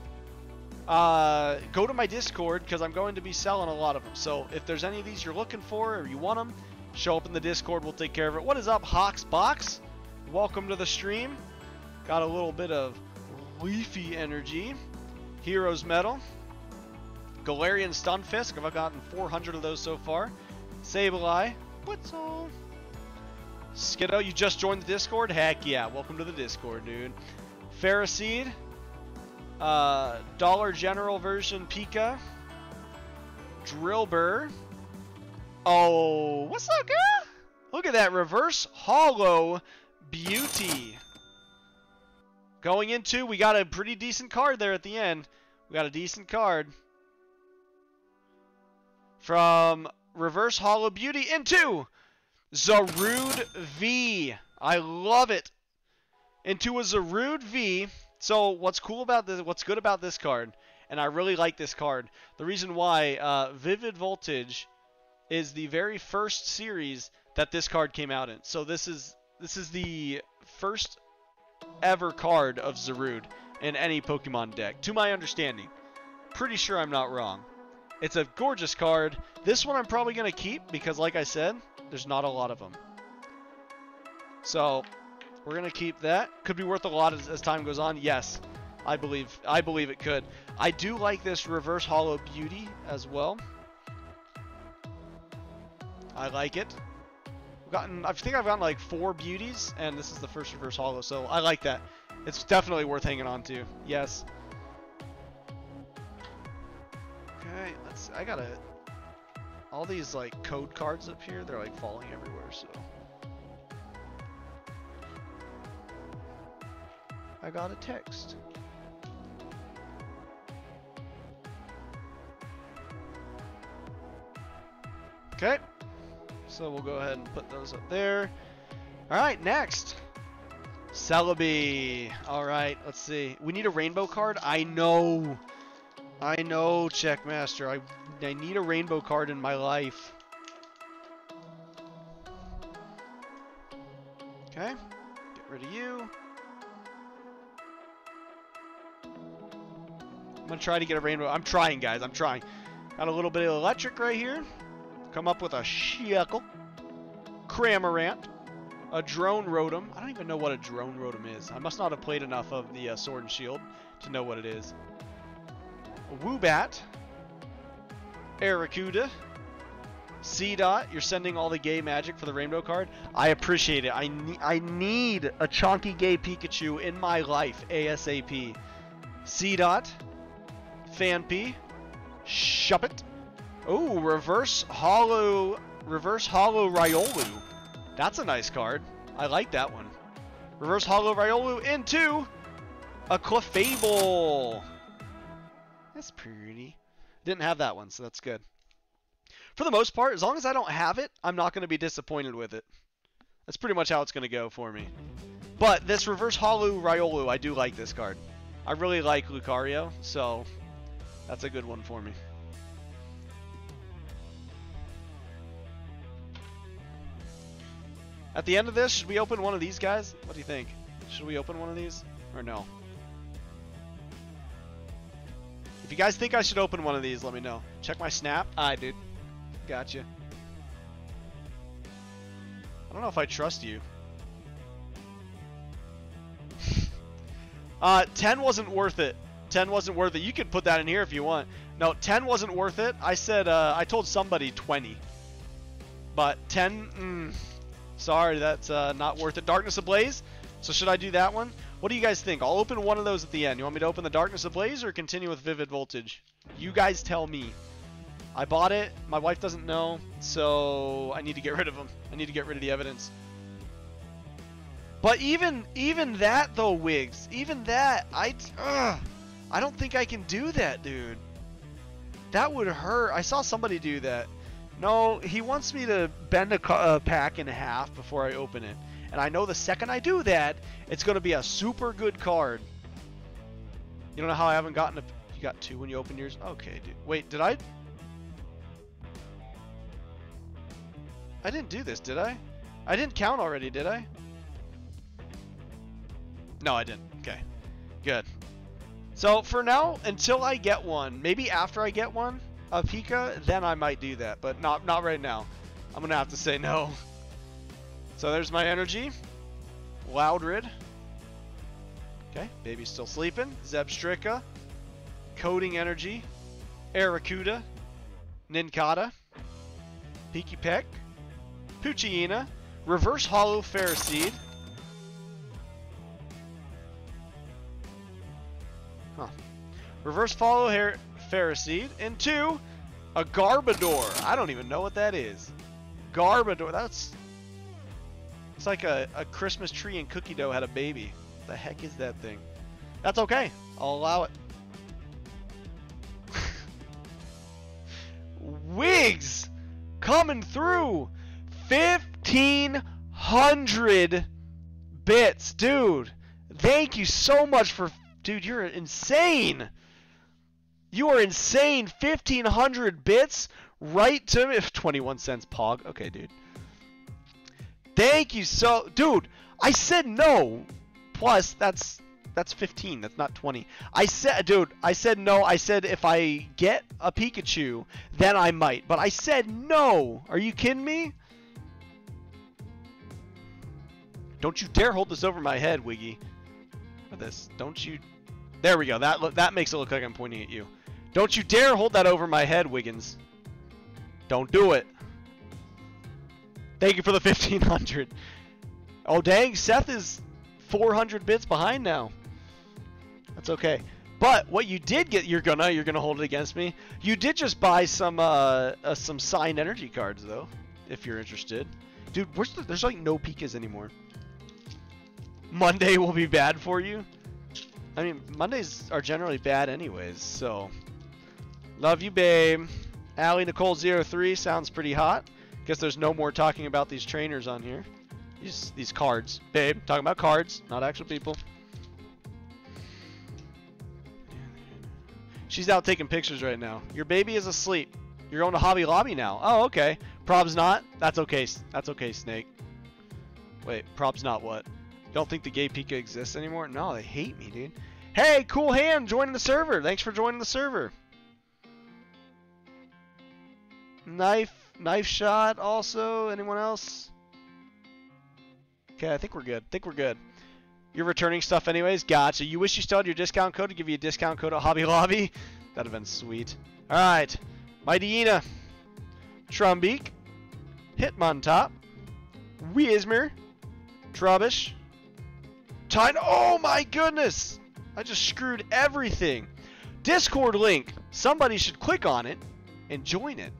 go to my Discord because I'm going to be selling a lot of them. So if there's any of these you're looking for or you want them, show up in the Discord. We'll take care of it. What is up, Hawks Box? Welcome to the stream. Got a little bit of leafy energy. Heroes Metal. Galarian Stunfisk. I've gotten 400 of those so far. Sableye. What's all? Skiddo, you just joined the Discord? Heck yeah. Welcome to the Discord, dude. Ferroseed. Dollar General version Pika. Drillbur. Oh, what's up, girl? Look at that reverse hollow beauty. Going into, we got a pretty decent card there at the end. We got a decent card. From reverse hollow beauty into Zarude V. I love it. Into a Zarude V. So what's cool about this, what's good about this card, and I really like this card, the reason why Vivid Voltage is the very first series that this card came out in. So this is the first ever card of Zarude in any Pokemon deck, to my understanding. Pretty sure I'm not wrong. It's a gorgeous card. This one I'm probably going to keep because, like I said, there's not a lot of them. So we're going to keep that. Could be worth a lot as time goes on. Yes, I believe it could. I do like this reverse hollow beauty as well. I like it. I think I've gotten like 4 beauties, and this is the first reverse hollow, so I like that. It's definitely worth hanging on to. Yes. Okay, let's, I gotta, all these like code cards up here, they're like falling everywhere, so I got a text. Okay. So we'll go ahead and put those up there. Alright, next. Celebi. Alright, let's see. We need a rainbow card? I know. I know, Checkmaster. I need a rainbow card in my life. Okay. Get rid of you. I'm gonna try to get a rainbow. I'm trying, guys. I'm trying. Got a little bit of electric right here. Come up with a Shuckle, Cramorant, a Drone Rotom. I don't even know what a Drone Rotom is. I must not have played enough of the Sword and Shield to know what it is. A Woobat, Aracuda, Seedot, you're sending all the gay magic for the rainbow card. I appreciate it. I need a chonky gay Pikachu in my life ASAP. Seedot, Phanpy, Shuppet. Oh, reverse hollow Riolu. That's a nice card. I like that one. Reverse hollow Riolu into a Clefable. That's pretty. Didn't have that one, so that's good. For the most part, as long as I don't have it, I'm not going to be disappointed with it. That's pretty much how it's going to go for me. But this reverse hollow Riolu, I do like this card. I really like Lucario, so that's a good one for me. At the end of this, should we open one of these guys? What do you think? Should we open one of these? Or no? If you guys think I should open one of these, let me know. Check my snap. I did. Gotcha. I don't know if I trust you. 10 wasn't worth it. 10 wasn't worth it. You could put that in here if you want. No, 10 wasn't worth it. I said, I told somebody 20. But 10, sorry, that's not worth it. Darkness Ablaze. So should I do that one? What do you guys think? I'll open one of those at the end. You want me to open the Darkness Ablaze or continue with Vivid Voltage? You guys tell me. I bought it. My wife doesn't know, so I need to get rid of them. I need to get rid of the evidence. But even that though, Wiggs. Even that, I don't think I can do that, dude. That would hurt. I saw somebody do that. No, he wants me to bend a pack in half before I open it. And I know the second I do that, it's going to be a super good card. You don't know how I haven't gotten a... You got 2 when you opened yours? Okay, dude. Wait, did I... I didn't do this, did I? I didn't count already, did I? No, I didn't. Okay. Good. So, for now, until I get one, maybe after I get one, a Pika, then I might do that. But not right now. I'm going to have to say no. So there's my energy. Loudred. Okay, baby's still sleeping. Zebstrika. Coding energy. Aracuda. Nincada. Peaky Peck. Puchiina. Reverse hollow Ferroseed. Huh. Reverse follow here Ferroseed into a Garbodor. I don't even know what that is. Garbodor. That's... It's like a Christmas tree and cookie dough had a baby. What the heck is that thing? That's okay. I'll allow it. Wigs coming through. 1,500 bits. Dude, thank you so much for... Dude, you're insane. You are insane. 1,500 bits right to me. 21 cents pog. Okay, dude. Thank you so... Dude, I said no. Plus, that's 15. That's not 20. I said... Dude, I said no. I said if I get a Pikachu, then I might. But I said no. Are you kidding me? Don't you dare hold this over my head, Wiggy. This. Don't you... There we go. That makes it look like I'm pointing at you. Don't you dare hold that over my head, Wiggins. Don't do it. Thank you for the 1,500. Oh, dang. Seth is 400 bits behind now. That's okay. But what you did get... You're gonna hold it against me. You did just buy some signed energy cards, though, if you're interested. Dude, there's like no Pikas anymore. Monday will be bad for you. I mean, Mondays are generally bad anyways, so. Love you, babe. Allie Nicole03 sounds pretty hot. Guess there's no more talking about these trainers on here. These cards. Babe, talking about cards, not actual people. She's out taking pictures right now. Your baby is asleep. You're going to Hobby Lobby now. Oh, okay. Prob's not? That's okay. That's okay, Snake. Wait, prob's not what? Don't think the gay Pika exists anymore? No, they hate me, dude. Hey, Cool Hand joining the server. Thanks for joining the server. Knife Shot also. Anyone else? Okay, I think we're good. You're returning stuff anyways? Gotcha. You wish you still had your discount code to give you a discount code at Hobby Lobby? That'd have been sweet. Alright. Mightyena. Trombeak, Hitmontop, Whismur, Trubbish, Tiny. Oh my goodness! I just screwed everything. Discord link. Somebody should click on it and join it.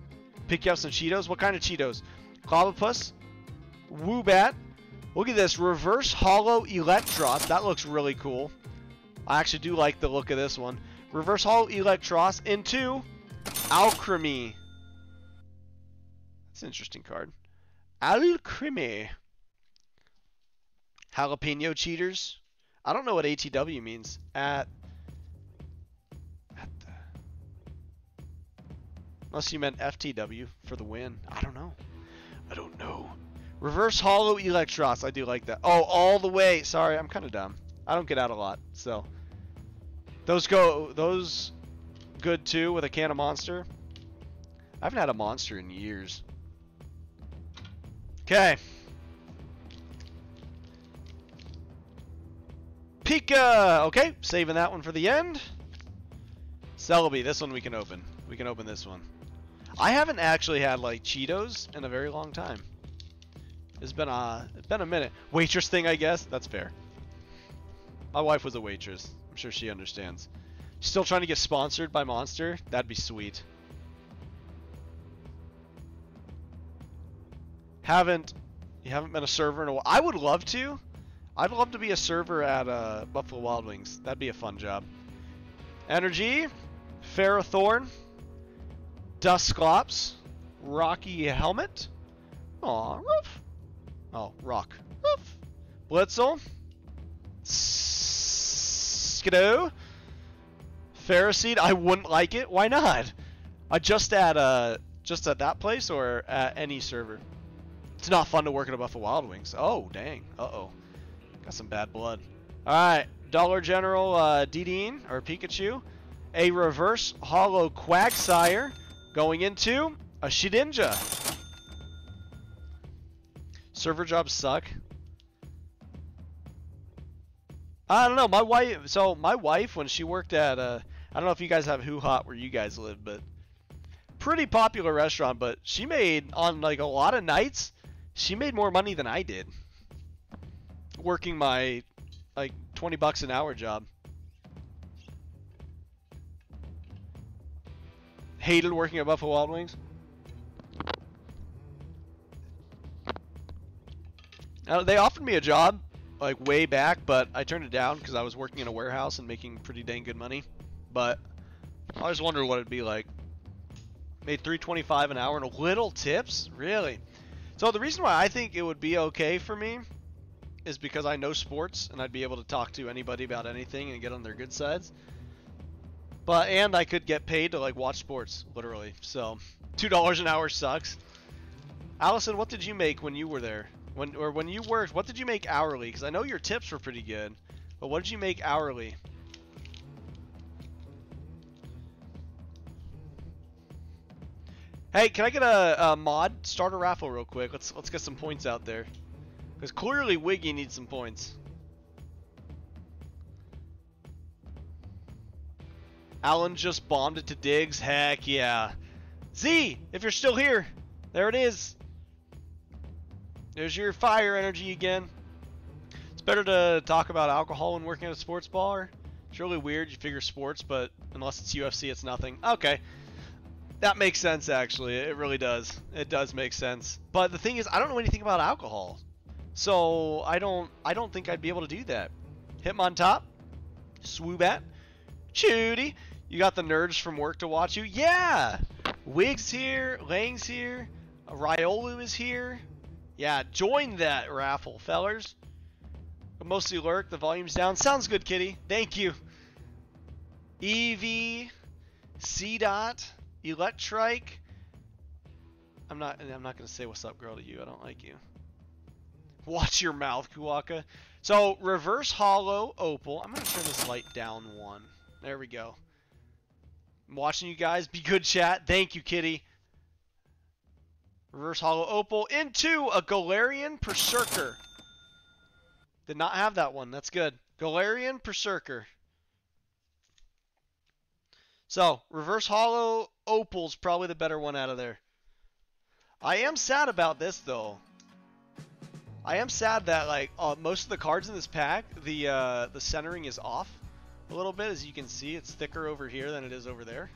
Pick you up some Cheetos. What kind of Cheetos? Clobopus, Woobat. Look at this. Reverse Hollow Electros. That looks really cool. I actually do like the look of this one. Reverse Hollow Electros into Alcremie. That's an interesting card. Alcremie. Jalapeno Cheaters. I don't know what ATW means. Unless you meant FTW for the win. I don't know. Reverse Hollow Electros. I do like that. Oh, all the way. Sorry, I'm kind of dumb. I don't get out a lot. So those go. Those good too with a can of Monster. I haven't had a Monster in years. Okay. Pika! Okay, saving that one for the end. Celebi, this one we can open. We can open this one. I haven't actually had, like, Cheetos in a very long time. It's been a minute. Waitress thing, I guess? That's fair. My wife was a waitress. I'm sure she understands. Still trying to get sponsored by Monster? That'd be sweet. You haven't been a server in a while. I would love to. I'd love to be a server at Buffalo Wild Wings. That'd be a fun job. Energy, Ferrothorn, Dusclops, Rocky Helmet, Rockruff, Blitzel, Skiddo, Ferroseed. I wouldn't like it. Why not? I just at that place or at any server. It's not fun to work at a Buffalo Wild Wings. Oh dang. Uh-oh. Got some bad blood. Alright. Dollar General Dedenne, or Pikachu. A reverse hollow Quagsire going into a Shedinja. Server jobs suck. I don't know. My wife, when she worked at, I don't know if you guys have Who Hot where you guys live, but pretty popular restaurant, but she made, on like a lot of nights, she made more money than I did. Working my like 20 bucks an hour job. Hated working at Buffalo Wild Wings. They offered me a job like way back, but I turned it down because I was working in a warehouse and making pretty dang good money. But I always wondered what it'd be like. Made $3.25 an hour and a little tips, really. So the reason why I think it would be okay for me is because I know sports and I'd be able to talk to anybody about anything and get on their good sides. But and I could get paid to like watch sports, literally. So $2 an hour sucks. Allison, what did you make when you were there? When you worked, what did you make hourly? Because I know your tips were pretty good, but what did you make hourly? Hey, can I get a mod? Start a raffle real quick. Let's get some points out there. Because clearly Wiggy needs some points. Alan just bombed it to Diggs. Heck yeah. Z, if you're still here, there it is. There's your fire energy again. It's better to talk about alcohol when working at a sports bar. It's really weird. You figure sports, but unless it's UFC, it's nothing. Okay. That makes sense, actually. It really does. It does make sense. But the thing is, I don't know anything about alcohol. So I don't think I'd be able to do that. Hitmontop, Swoobat, Chudy. You got the nerds from work to watch you. Yeah, Wig's here, Lang's here, Riolu is here. Yeah, join that raffle, fellers. Mostly lurk. The volume's down. Sounds good, Kitty. Thank you. Eevee, Seedot, Electrike. I'm not gonna say what's up, girl, to you. I don't like you. Watch your mouth, Kuwaka. So, reverse hollow opal. I'm going to turn this light down one. There we go. I'm watching you guys. Be good, chat. Thank you, Kitty. Reverse hollow opal into a Galarian Berserker. Did not have that one. That's good. Galarian Berserker. So, reverse hollow opal's probably the better one out of there. I am sad about this, though. I am sad that, like, most of the cards in this pack, the centering is off a little bit. As you can see, it's thicker over here than it is over there.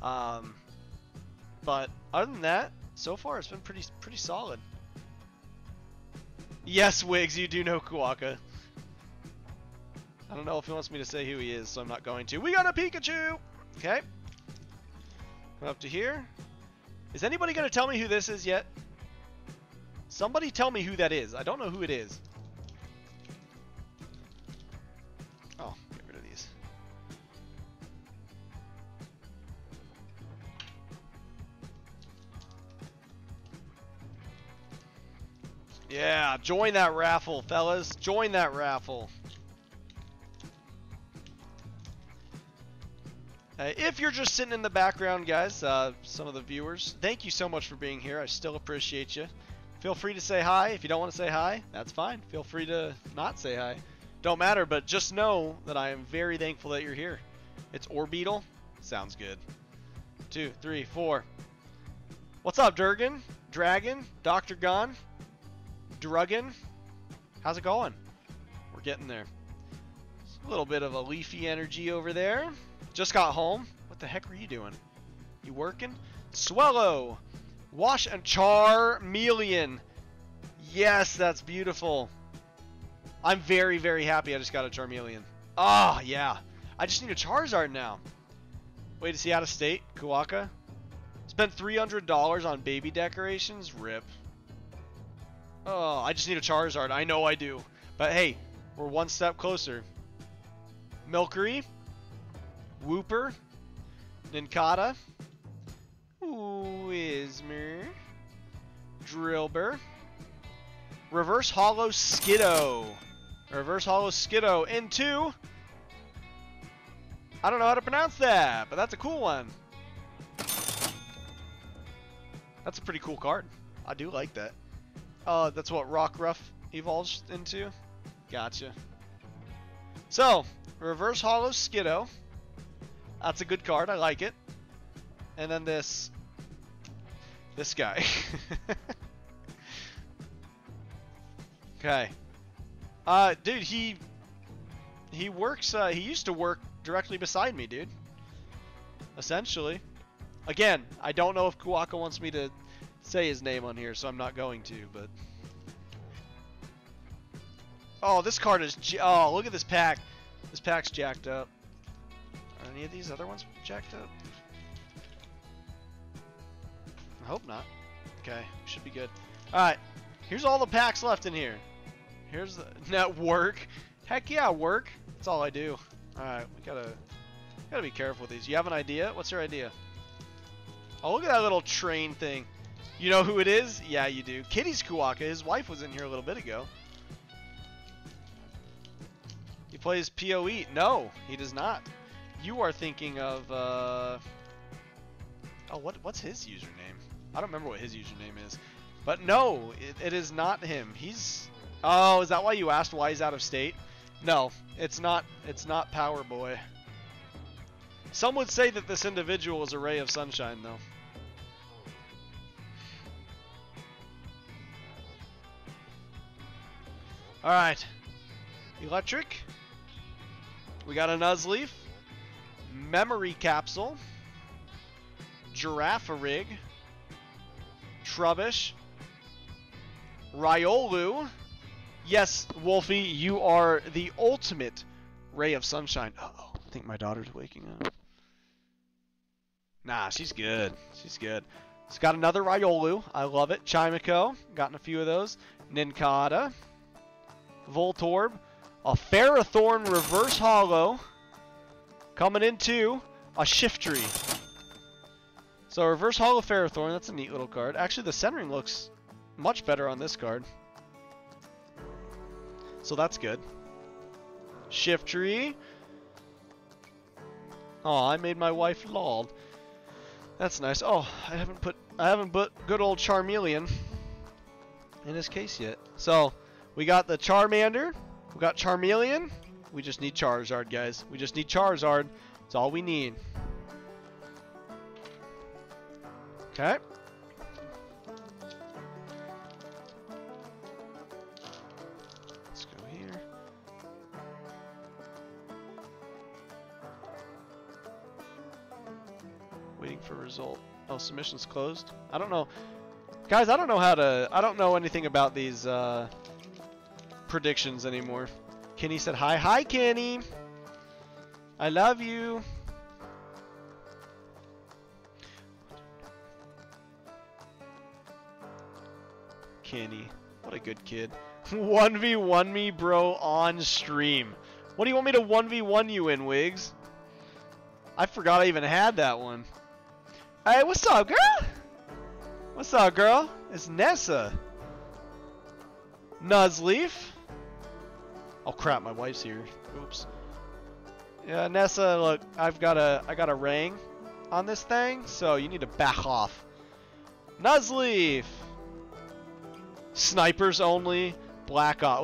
But other than that, so far it's been pretty solid. Yes, Wiggs, you do know Kuwaka. I don't know if he wants me to say who he is, so I'm not going to. We got a Pikachu! Okay. Come up to here. Is anybody going to tell me who this is yet? Somebody tell me who that is. I don't know who it is. Oh, get rid of these. Yeah, join that raffle, fellas. Join that raffle. If you're just sitting in the background, guys, some of the viewers, thank you so much for being here. I still appreciate you. Feel free to say hi. If you don't want to say hi, that's fine. Feel free to not say hi. Don't matter, but just know that I am very thankful that you're here. It's Orbeetle. Sounds good. 2, 3, 4. What's up, Durgan? Dragon? Dr. Gon? Druggan? How's it going? We're getting there. It's a little bit of a leafy energy over there. Just got home. What the heck were you doing? You working? Swellow, Wash and Charmeleon. Yes, that's beautiful. I'm very, very happy I just got a Charmeleon. Ah, oh, yeah. I just need a Charizard now. Wait, is he out of state? Kuwaka? Spent $300 on baby decorations? Rip. Oh, I just need a Charizard. I know I do. But hey, we're one step closer. Milkery. Wooper, Nincada, Whismur, Drillbur, Reverse Hollow Skiddo, into, I don't know how to pronounce that, but that's a cool one. That's a pretty cool card. I do like that. That's what Rockruff evolves into. Gotcha. So, Reverse Hollow Skiddo. That's a good card. I like it. And then this guy. Okay. Dude, he works. He used to work directly beside me, dude. Essentially. Again, I don't know if Kuwaka wants me to say his name on here, so I'm not going to. But oh, this card is. Oh, look at this pack. This pack's jacked up. Are any of these other ones jacked up? I hope not. Okay, should be good. Alright, here's all the packs left in here. Here's the network. Heck yeah, work. That's all I do. Alright, we gotta be careful with these. You have an idea? What's your idea? Oh, look at that little train thing. You know who it is? Yeah, you do. Kitty's Kuwaka. His wife was in here a little bit ago. He plays PoE. No, he does not. You are thinking of, oh, what's his username? I don't remember what his username is. But no, it is not him. He's, oh, is that why you asked why he's out of state? No, it's not Power Boy. Some would say that this individual is a ray of sunshine, though. All right, Electric. We got a Nuzleaf. Memory Capsule, Girafarig, Trubbish, Riolu. Yes, Wolfie, you are the ultimate ray of sunshine. Uh-oh, I think my daughter's waking up. Nah, she's good. She's good. It's got another Riolu. I love it. Chimaco, gotten a few of those. Nincada, Voltorb, a Ferrothorn Reverse Hollow. Coming into a Shiftry. So Reverse Hollow Ferrothorn, that's a neat little card. Actually, the centering looks much better on this card. So that's good. Shiftry. Oh, I made my wife lol. That's nice. Oh, I haven't put good old Charmeleon in his case yet. So we got the Charmander. We got Charmeleon. We just need Charizard, guys. We just need Charizard. It's all we need. Okay. waiting for a result. Oh, submission's closed? I don't know. Guys, I don't know how to... I don't know anything about these predictions anymore. Kenny said hi. Hi, Kenny! I love you! Kenny. What a good kid. 1v1 me, bro, on stream. What do you want me to 1v1 you in, Wiggs? I forgot I even had that one. Hey, what's up, girl? What's up, girl? It's Nessa. Nuzleaf. Oh crap, my wife's here. Oops. Yeah, Nessa, look, I got a ring on this thing, so you need to back off. Nuzleaf. Snipers only. Black Ops.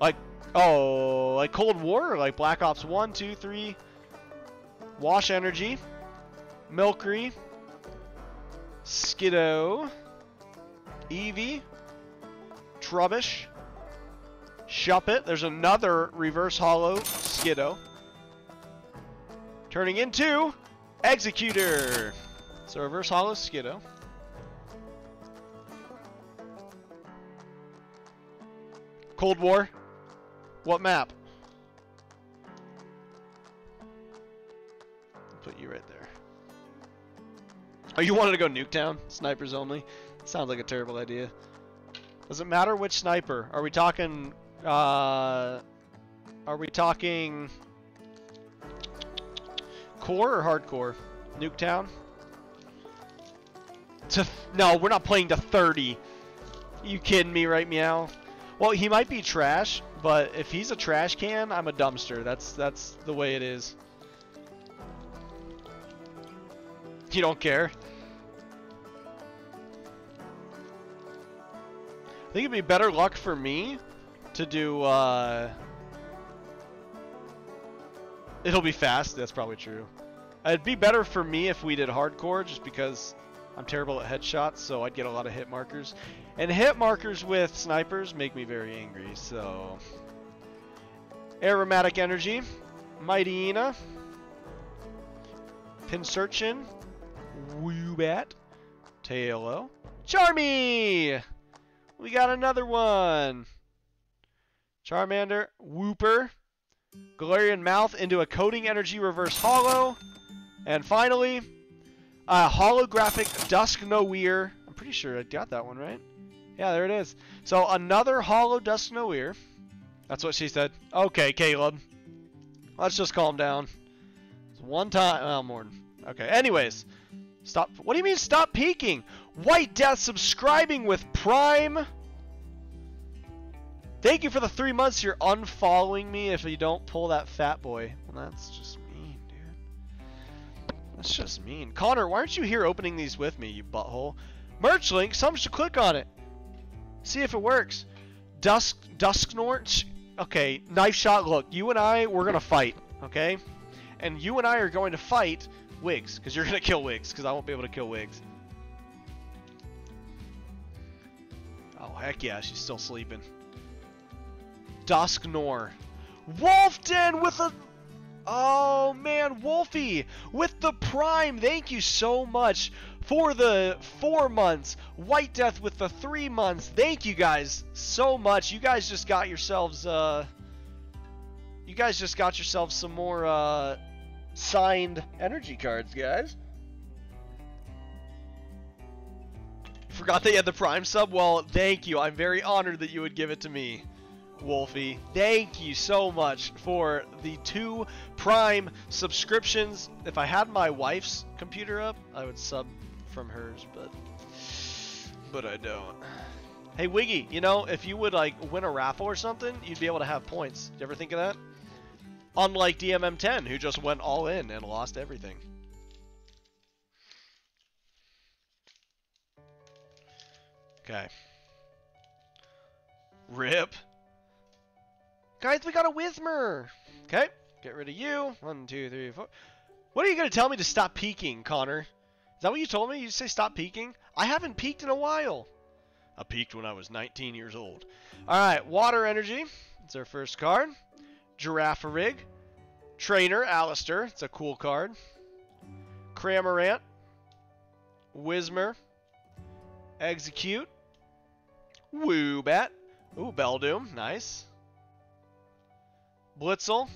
Like Cold War, or like Black Ops 1, 2, 3. Wash Energy. Milkery. Skiddo. Eevee. Trubbish. Shuppet. There's another reverse hollow Skiddo. Turning into Executor. So reverse hollow Skiddo. Cold War. What map? I'll put you right there. Oh, you wanted to go Nuketown? Snipers only? Sounds like a terrible idea. Does it matter which sniper? Are we talking... are we talking... core or hardcore? Nuketown? No, we're not playing to 30. You kidding me, right, Meow? Well, he might be trash, but if he's a trash can, I'm a dumpster. That's the way it is. You don't care. I think it'd be better luck for me to do, it'll be fast, that's probably true. It'd be better for me if we did hardcore, just because I'm terrible at headshots, so I'd get a lot of hit markers. And hit markers with snipers make me very angry, so... Aromatic Energy. Mightyena. Pincurchin. Woobat. Tailo. Charmy! We got another one! Charmander. Wooper. Galarian Mouth into a Coding Energy Reverse Holo. And finally... holographic Dusknoir. I'm pretty sure I got that one right. Yeah, there it is. So another holo Dusknoir. That's what she said. Okay, Caleb. Let's just calm down. It's one time. Oh, Morton. Okay. Anyways, stop. What do you mean stop peeking? White Death subscribing with Prime. Thank you for the 3 months. You're unfollowing me if you don't pull that fat boy. Well, that's just. That's just mean. Connor, why aren't you here opening these with me, you butthole? Merch link, someone should click on it. See if it works. Dusknort. Okay, knife shot. Look, you and I, we're going to fight, okay? And you and I are going to fight Wiggs, because you're going to kill Wiggs, because I won't be able to kill Wiggs. Oh, heck yeah, she's still sleeping. Dusknor. Wolfden with a... Oh man, Wolfie with the Prime, thank you so much for the 4 months. White Death with the 3 months, thank you guys so much. You guys just got yourselves some more signed energy cards, guys. Forgot that you had the Prime sub. Well, thank you, I'm very honored that you would give it to me, Wolfie. Thank you so much for the 2 Prime subscriptions. If I had my wife's computer up, I would sub from hers, but I don't. Hey Wiggy, you know, if you would like win a raffle or something, you'd be able to have points. You ever think of that? Unlike DMM10, who just went all in and lost everything. Okay. Rip. Guys, we got a Whismur. Okay, get rid of you. 1, 2, 3, 4. What are you going to tell me to stop peeking, Connor? Is that what you told me? You say stop peeking? I haven't peeked in a while. I peeked when I was 19 years old. All right, Water Energy. It's our first card. Girafarig. Trainer, Alistair. It's a cool card. Cramorant, Whismur, Execute, Woobat, ooh, Beldum, nice. Blitzel,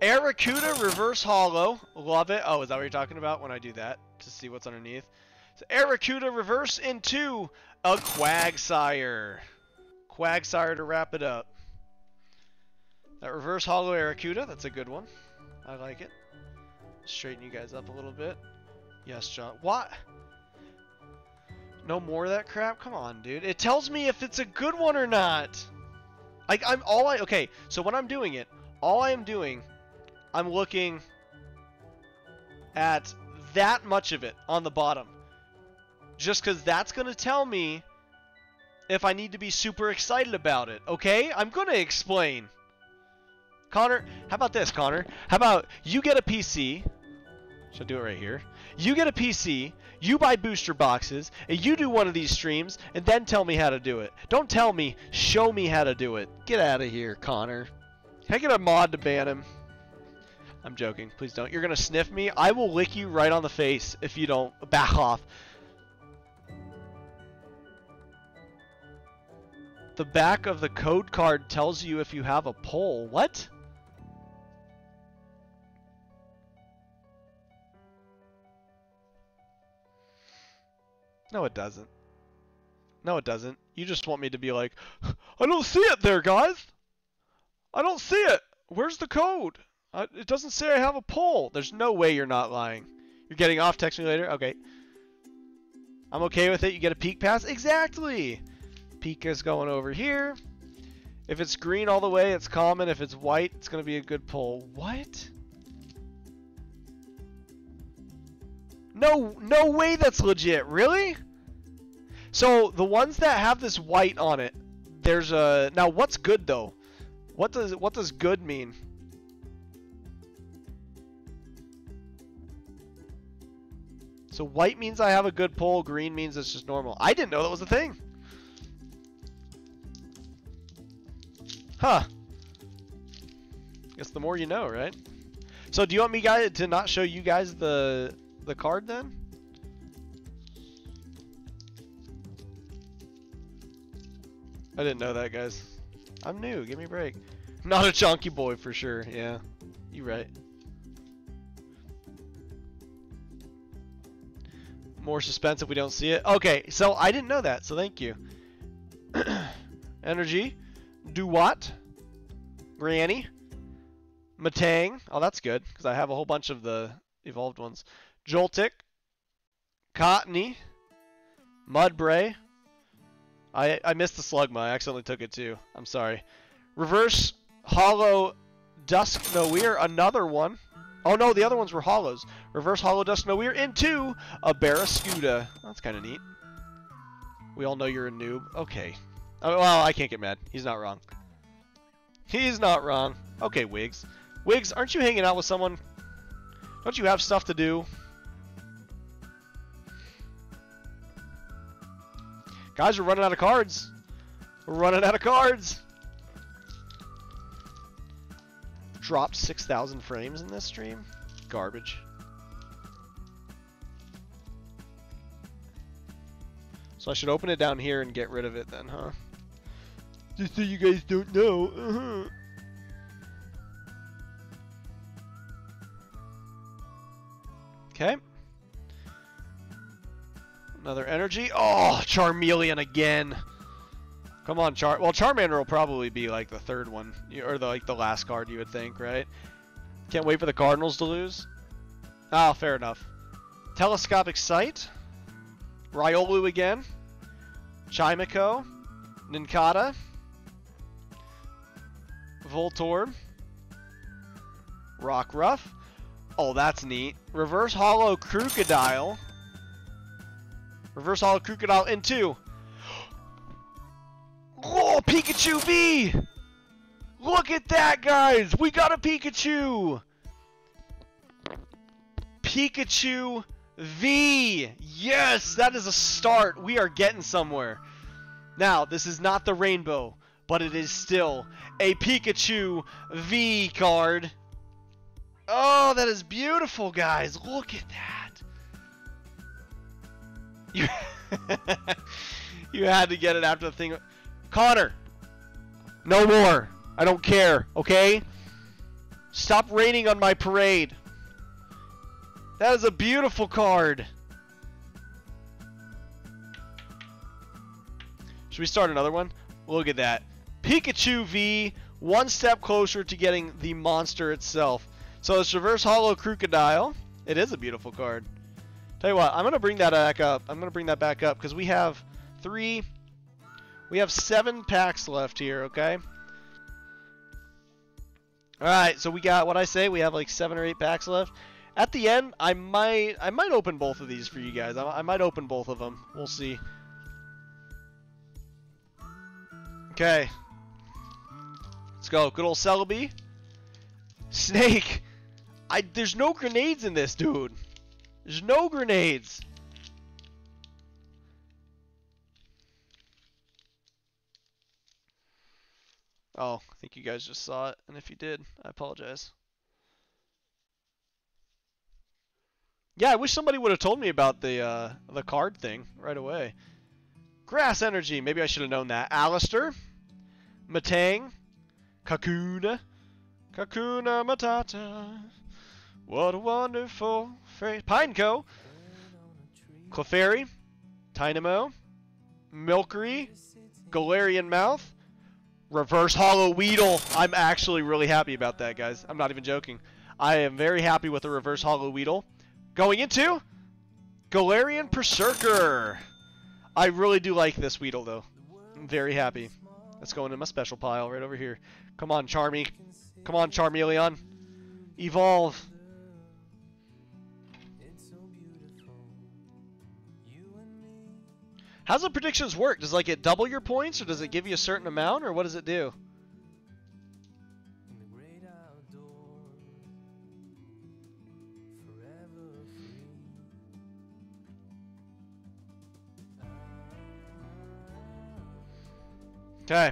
Aracuda Reverse Hollow, love it. Oh, is that what you're talking about when I do that to see what's underneath? So Aracuda Reverse into a Quagsire. Quagsire to wrap it up. That Reverse Hollow Aracuda, that's a good one. I like it. Straighten you guys up a little bit. Yes, John. What? No more of that crap? Come on, dude. It tells me if it's a good one or not. Like, I'm all I... Okay, so when I'm doing it, all I am doing, I'm looking at that much of it on the bottom. Just because that's going to tell me if I need to be super excited about it, okay? I'm going to explain. Connor, how about this, Connor? How about you get a PC... Should I do it right here? You get a PC, you buy booster boxes, and you do one of these streams, and then tell me how to do it. Don't tell me, show me how to do it. Get out of here, Connor. Can I get a mod to ban him? I'm joking. Please don't. You're going to sniff me? I will lick you right on the face if you don't back off. The back of the code card tells you if you have a poll. What? No, it doesn't. No, it doesn't. You just want me to be like, I don't see it there, guys. I don't see it. Where's the code? It doesn't say I have a poll. There's no way you're not lying. You're getting off. Text me later. Okay. I'm okay with it. You get a peek pass. Exactly. Pika's going over here. If it's green all the way, it's common. If it's white, it's going to be a good poll. What? No way that's legit. Really? So the ones that have this white on it, there's a... Now, what's good, though? What does good mean? So white means I have a good pull. Green means it's just normal. I didn't know that was a thing. Huh. Guess the more you know, right? So do you want me guys to not show you guys the card then? I didn't know that, guys. I'm new, give me a break. Not a chonky boy for sure, yeah. You right. More suspense if we don't see it. Okay, so I didn't know that, so thank you. Energy. Duat. Granny. Metang. Oh, that's good, because I have a whole bunch of the evolved ones. Joltik, Cottony, Mudbray. I missed the Slugma. I accidentally took it too. I'm sorry. Reverse Hollow Dusknoir, another one. Oh no, the other ones were hollows. Reverse Hollow Dusknoir into a Barrascuda. That's kind of neat. We all know you're a noob. Okay. Oh, well, I can't get mad. He's not wrong. He's not wrong. Okay, Wiggs. Wiggs, aren't you hanging out with someone? Don't you have stuff to do? Guys, we're running out of cards. We're running out of cards. Dropped 6,000 frames in this stream. Garbage. So I should open it down here and get rid of it then, huh? Just so you guys don't know. Uh-huh. Okay. Another energy. Oh, Charmeleon again. Come on, well, Charmander will probably be like the third one, or like the last card you would think, right? Can't wait for the Cardinals to lose. Ah, fair enough. Telescopic Sight. Riolu again. Chimaco. Nincada. Voltorb. Rockruff. Oh, that's neat. Reverse Hollow Crocodile. Reverse Hollow Crocodile into... Oh, Pikachu V! Look at that, guys! We got a Pikachu! Pikachu V! Yes! That is a start. We are getting somewhere. Now, this is not the rainbow, but it is still a Pikachu V card. Oh, that is beautiful, guys. Look at that. You had to get it after the thing. Connor, no more. I don't care, okay? Stop raining on my parade. That is a beautiful card. Should we start another one? Look at that. Pikachu V, one step closer to getting the monster itself. So it's Reverse Hollow Crocodile. It is a beautiful card. Tell you what, I'm going to bring that back up. I'm going to bring that back up because we have seven packs left here, okay? Alright, so we got what I say. We have like 7 or 8 packs left. At the end, I might open both of these for you guys. I might open both of them. We'll see. Okay. Let's go. Good old Celebi. Snake. There's no grenades in this, dude. There's no grenades. Oh, I think you guys just saw it. And if you did, I apologize. Yeah, I wish somebody would have told me about the card thing right away. Grass Energy. Maybe I should have known that. Alistair. Metang. Kakuna. Kakuna Matata. What a wonderful phrase. Pineco. Clefairy. Tynamo. Milkery. Galarian Mouth. Reverse Hollow Weedle. I'm actually really happy about that, guys. I'm not even joking. I am very happy with the Reverse Hollow Weedle. Going into Galarian Berserker. I really do like this Weedle, though. I'm very happy. Let's go into my special pile right over here. Come on, Charmy. Come on, Charmeleon. Evolve. How's the predictions work? Does like it double your points, or does it give you a certain amount, or what does it do? Okay.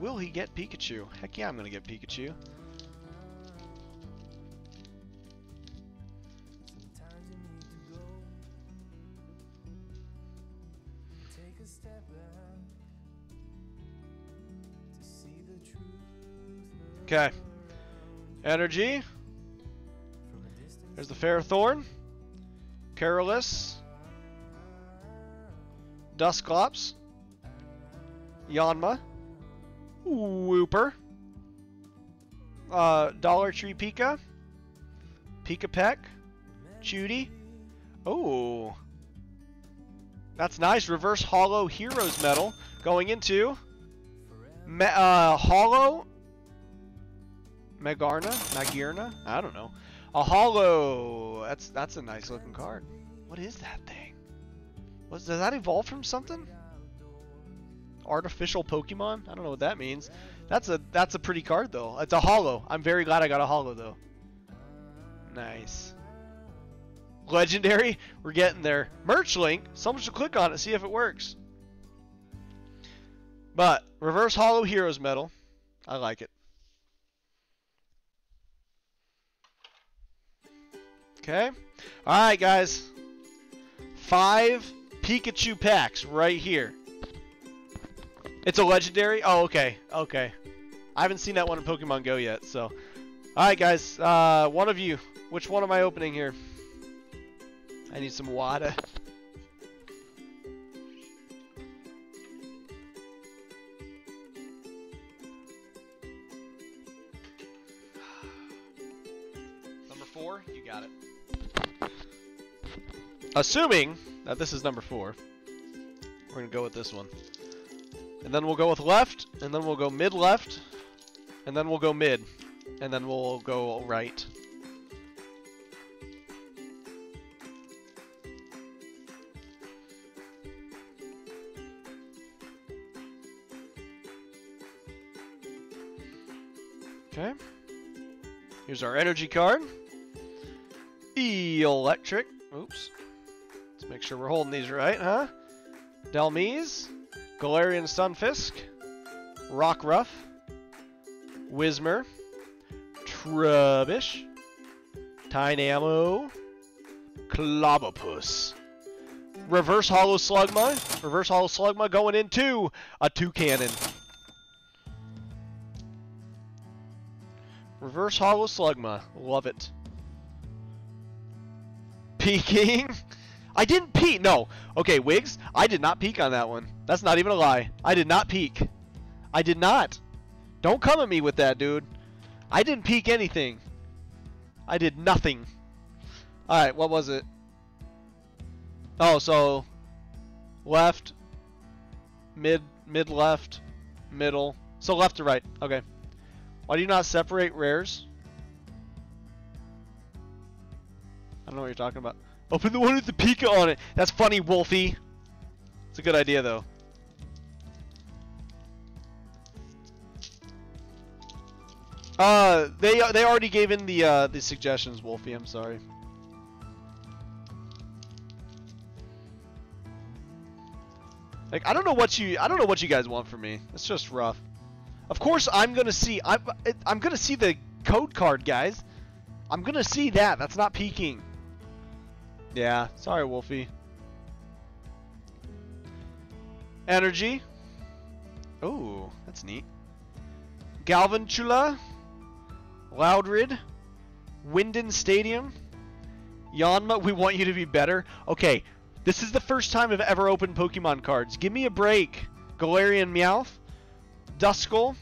Will he get Pikachu? Heck yeah, I'm gonna get Pikachu. Okay. Energy. There's the Ferrothorn. Carolus, Dusclops, Yanma, Wooper, Dollar Tree Pika, Pika Peck, Chewdy. Oh, that's nice. Reverse Hollow Heroes Medal going into Hollow Magearna. I don't know. A hollow. That's a nice looking card. What is that thing? Does that evolve from something? Artificial Pokemon? I don't know what that means. That's a pretty card though. It's a hollow. I'm very glad I got a hollow though. Nice. Legendary. We're getting there. Merch link. Someone should click on it, see if it works. But Reverse Hollow Heroes Medal. I like it. Okay. Alright, guys. 5 Pikachu packs right here. It's a legendary? Oh, okay. Okay. I haven't seen that one in Pokemon Go yet, so. Alright, guys. One of you. Which one am I opening here? I need some water. Number 4? You got it. Assuming that this is number 4, we're going to go with this one. And then we'll go with left, and then we'll go mid-left, and then we'll go mid, and then we'll go right. Okay. Here's our energy card. Electric. Oops. Make sure we're holding these right, huh? Delmise, Galarian Sunfisk, Rockruff, Whismur, Trubbish, Tynamo, Clobopus. Reverse Hollow Slugma. Reverse Hollow Slugma going into a Toucannon. Reverse Hollow Slugma. Love it. Peeking? I didn't peek. No. Okay, Wiggs, I did not peek on that one. That's not even a lie. I did not peek. I did not. Don't come at me with that, dude. I didn't peek anything. I did nothing. Alright, what was it? Oh, so left, mid-left, middle. So left to right. Okay. Why do you not separate rares? I don't know what you're talking about. Open the one with the Pika on it. That's funny, Wolfie. It's a good idea, though. They already gave in the suggestions, Wolfie. I'm sorry. Like, I don't know what you guys want from me. It's just rough. Of course, I'm gonna see the code card, guys. I'm gonna see that. That's not peeking. Yeah, sorry, Wolfie. Energy. Oh, that's neat. Galvantula, Loudred, Winden Stadium, Yanma. We want you to be better. Okay. This is the first time I've ever opened Pokemon cards. Give me a break. Galarian Meowth, Duskull,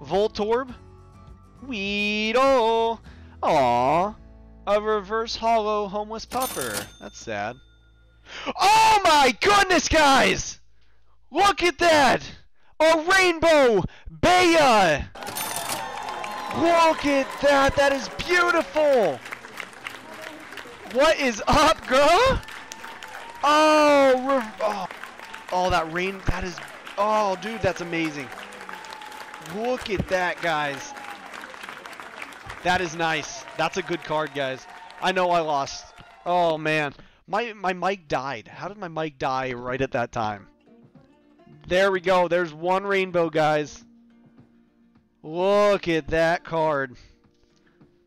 Voltorb, Weedle. Aww. A reverse hollow homeless pupper. That's sad. Oh my goodness, guys! Look at that! A rainbow Baya! Look at that! That is beautiful! What is up, girl? Oh, oh, that rain, that is, oh, dude, that's amazing. Look at that, guys. That is nice. That's a good card, guys. I know I lost. Oh, man. My mic died. How did my mic die right at that time? There we go. There's one rainbow, guys. Look at that card.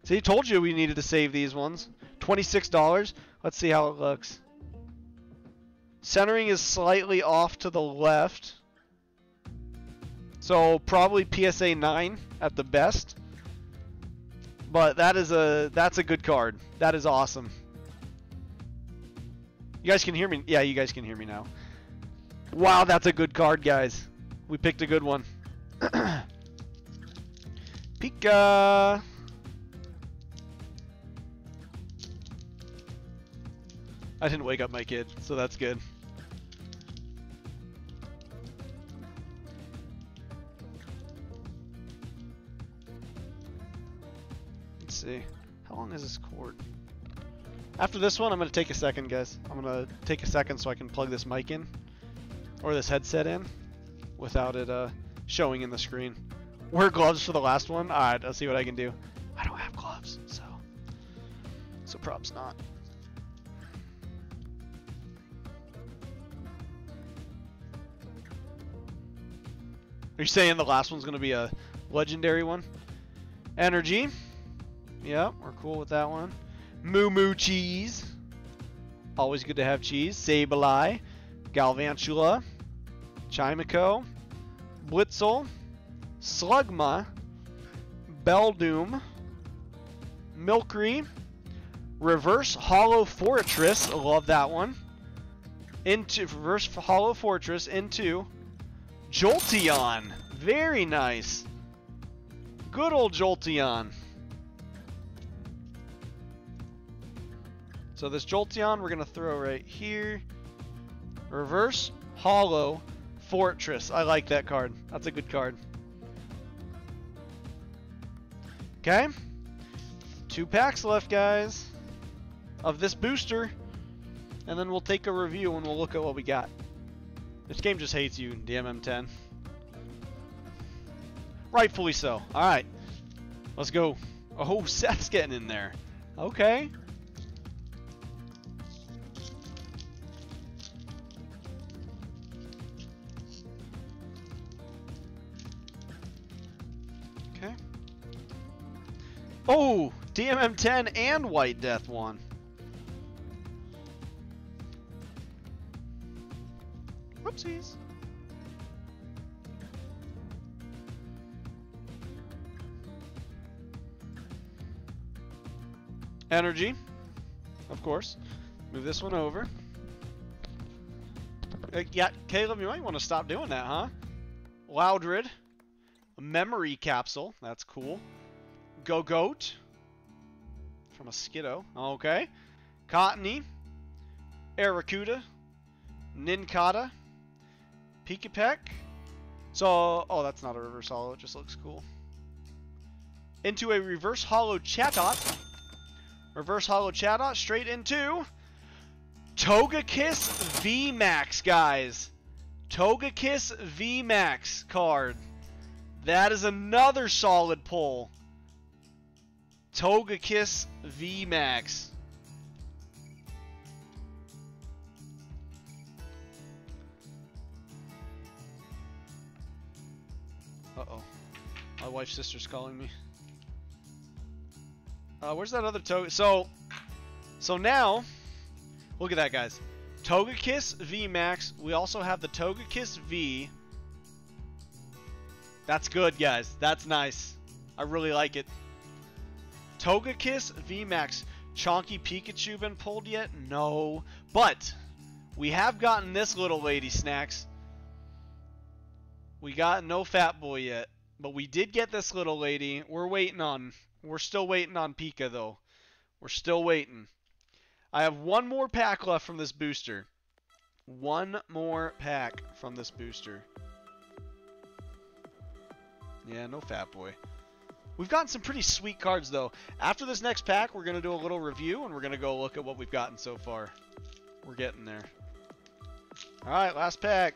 See, I told you we needed to save these ones. $26. Let's see how it looks. Centering is slightly off to the left, so probably PSA 9 at the best. But that's a good card. That is awesome. You guys can hear me? Yeah, you guys can hear me now. Wow, that's a good card, guys. We picked a good one. Pika. I didn't wake up my kid, so that's good. Let's see. How long is this cord? After this one, I'm going to take a second, guys. I'm going to take a second so I can plug this mic in, or this headset in, without it showing in the screen. Wear gloves for the last one? Alright, I'll see what I can do. I don't have gloves, so props not. Are you saying the last one's going to be a legendary one? Energy. Yeah, we're cool with that one. Moo Moo Cheese. Always good to have cheese. Sableye. Galvantula. Chimaco. Blitzel. Slugma. Beldum. Milkree. Reverse Hollow Fortress. Love that one. Into Reverse Hollow Fortress into... Jolteon. Very nice. Good old Jolteon. So this Jolteon we're going to throw right here. Reverse Hollow Fortress. I like that card. That's a good card. Okay. 2 packs left, guys, of this booster. And then we'll take a review and we'll look at what we got. This game just hates you, DMM10. Rightfully so. Alright. Let's go. Oh, Seth's getting in there. Okay. Oh, DMM10 and White Death won. Whoopsies. Energy, of course. Move this one over. Yeah, Caleb, you might want to stop doing that, huh? Loudred. Memory Capsule. That's cool. Go-Goat. From a Skiddo. Okay. Cottony. Aracuda. Nincada. Pikapek. So, oh, that's not a reverse holo. It just looks cool. Into a reverse holo Chatot. Reverse holo Chatot straight into... Togekiss VMAX, guys. Togekiss VMAX card. That is another solid pull. Togekiss VMAX. Uh-oh. My wife's sister's calling me. Where's that other Togekiss? So now... Look at that, guys. Togekiss VMAX. We also have the Togekiss V. That's good, guys. That's nice. I really like it. Togekiss VMAX. Chonky Pikachu been pulled yet? No. But we have gotten this little lady, Snacks. We got no Fat Boy yet. But we did get this little lady. We're still waiting on Pika, though. We're still waiting. I have one more pack left from this booster. One more pack from this booster. Yeah, no Fat Boy. We've gotten some pretty sweet cards, though. After this next pack, we're going to do a little review, and we're going to go look at what we've gotten so far. We're getting there. All right, last pack.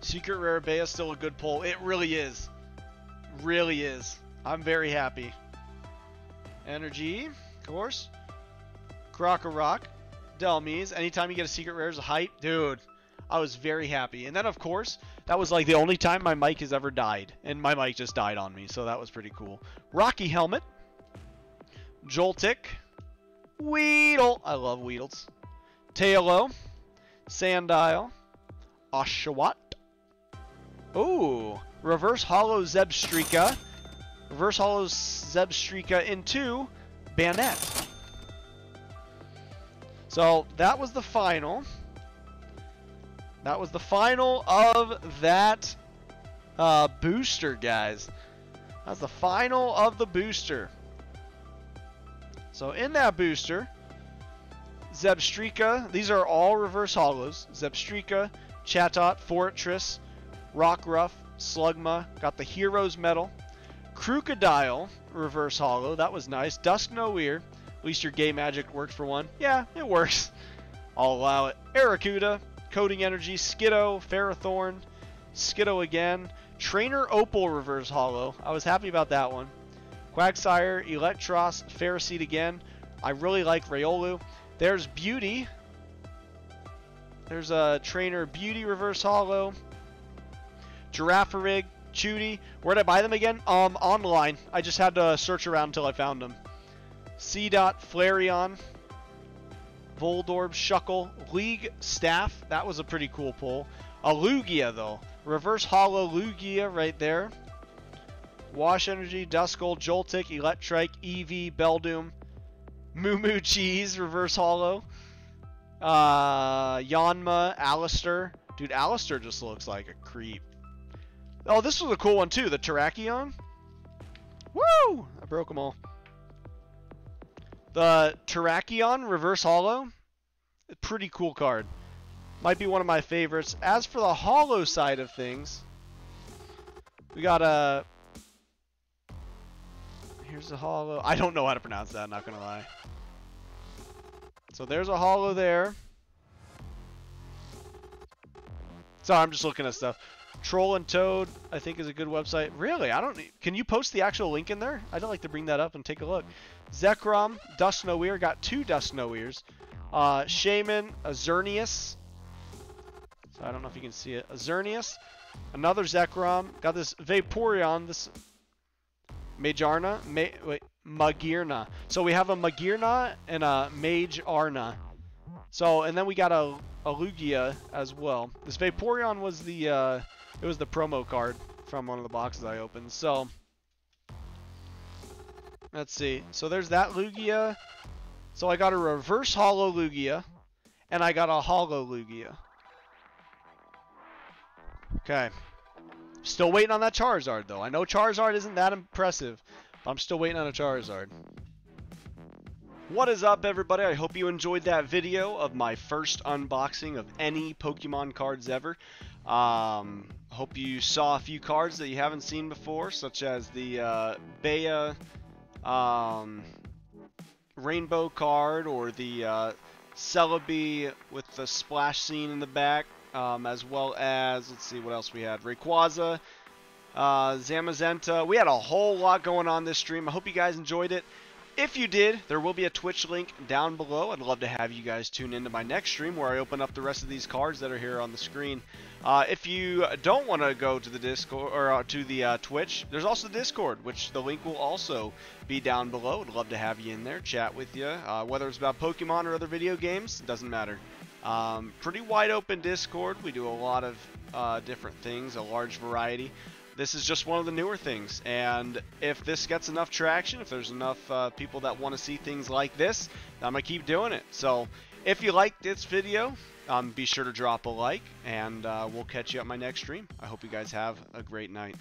Secret Rarabea is still a good pull. It really is. Really is. I'm very happy. Energy, of course. Krokorok. Delmize. Anytime you get a Secret Rare is a hype. Dude, I was very happy. And then, of course, that was like the only time my mic has ever died. And my mic just died on me, so that was pretty cool. Rocky Helmet. Joltik. Weedle. I love Weedles. Tailo. Sandile. Oshawott. Ooh, reverse holo Zebstrika. Reverse holo Zebstrika into Banette. So that was the final. That was the final of that booster, guys. That's the final of the booster. So in that booster, Zebstrika, these are all reverse holos. Zebstrika, Chatot, Fortress, Rockruff, Slugma, got the Heroes Medal. Crocodile, reverse holo, that was nice. Dusknoir, at least your gay magic worked for one. Yeah, it works. I'll allow it. Aracuda, Coding Energy, Skiddo, Ferrothorn, Skiddo again. Trainer Opal, reverse holo, I was happy about that one. Quagsire, Electros, Ferroseed again. I really like Riolu. There's Beauty. There's a Trainer Beauty, reverse holo. Girafarig, Chudy. Where did I buy them again? Online. I just had to search around until I found them. Seedot, Flareon, Voltorb, Shuckle, League Staff. That was a pretty cool pull. A Lugia, though. Reverse holo Lugia right there. Wash Energy, Duskull, Joltik, Electrike, Eevee, Beldum, Moo Moo Cheese, reverse holo. Yanma, Alistair. Dude, Alistair just looks like a creep. Oh, this was a cool one, too. The Terrakion. Woo! I broke them all. The Terrakion reverse holo. Pretty cool card. Might be one of my favorites. As for the holo side of things, we got a... Here's a holo. I don't know how to pronounce that, I'm not going to lie. So there's a holo there. Sorry, I'm just looking at stuff. Troll and Toad, I think, is a good website. Really? I don't... Can you post the actual link in there? I'd like to bring that up and take a look. Zekrom, Dust No Ear, got two Dust No Ears. Shaman, Azernius. So I don't know if you can see it. Azernius, another Zekrom. Got this Vaporeon, this Magearna. Magearna. So we have a Magearna and a Magearna. So, and then we got a Lugia as well. This Vaporeon was the, it was the promo card from one of the boxes I opened. So, let's see. So there's that Lugia. So I got a reverse holo Lugia, and I got a holo Lugia. Okay. Still waiting on that Charizard, though. I know Charizard isn't that impressive, but I'm still waiting on a Charizard. What is up, everybody? I hope you enjoyed that video of my first unboxing of any Pokemon cards ever. Hope you saw a few cards that you haven't seen before, such as the Baya Rainbow card, or the Celebi with the splash scene in the back, as well as, let's see what else we had, Rayquaza, Zamazenta. We had a whole lot going on this stream. I hope you guys enjoyed it. If you did, there will be a Twitch link down below. I'd love to have you guys tune into my next stream where I open up the rest of these cards that are here on the screen. If you don't want to go to the Discord or to the Twitch, there's also the Discord, which the link will also be down below. I'd love to have you in there, chat with you, whether it's about Pokemon or other video games, it doesn't matter. Pretty wide open Discord. We do a lot of different things, a large variety. This is just one of the newer things, and if this gets enough traction, if there's enough people that want to see things like this, I'm going to keep doing it. So if you liked this video, be sure to drop a like, and we'll catch you at my next stream. I hope you guys have a great night.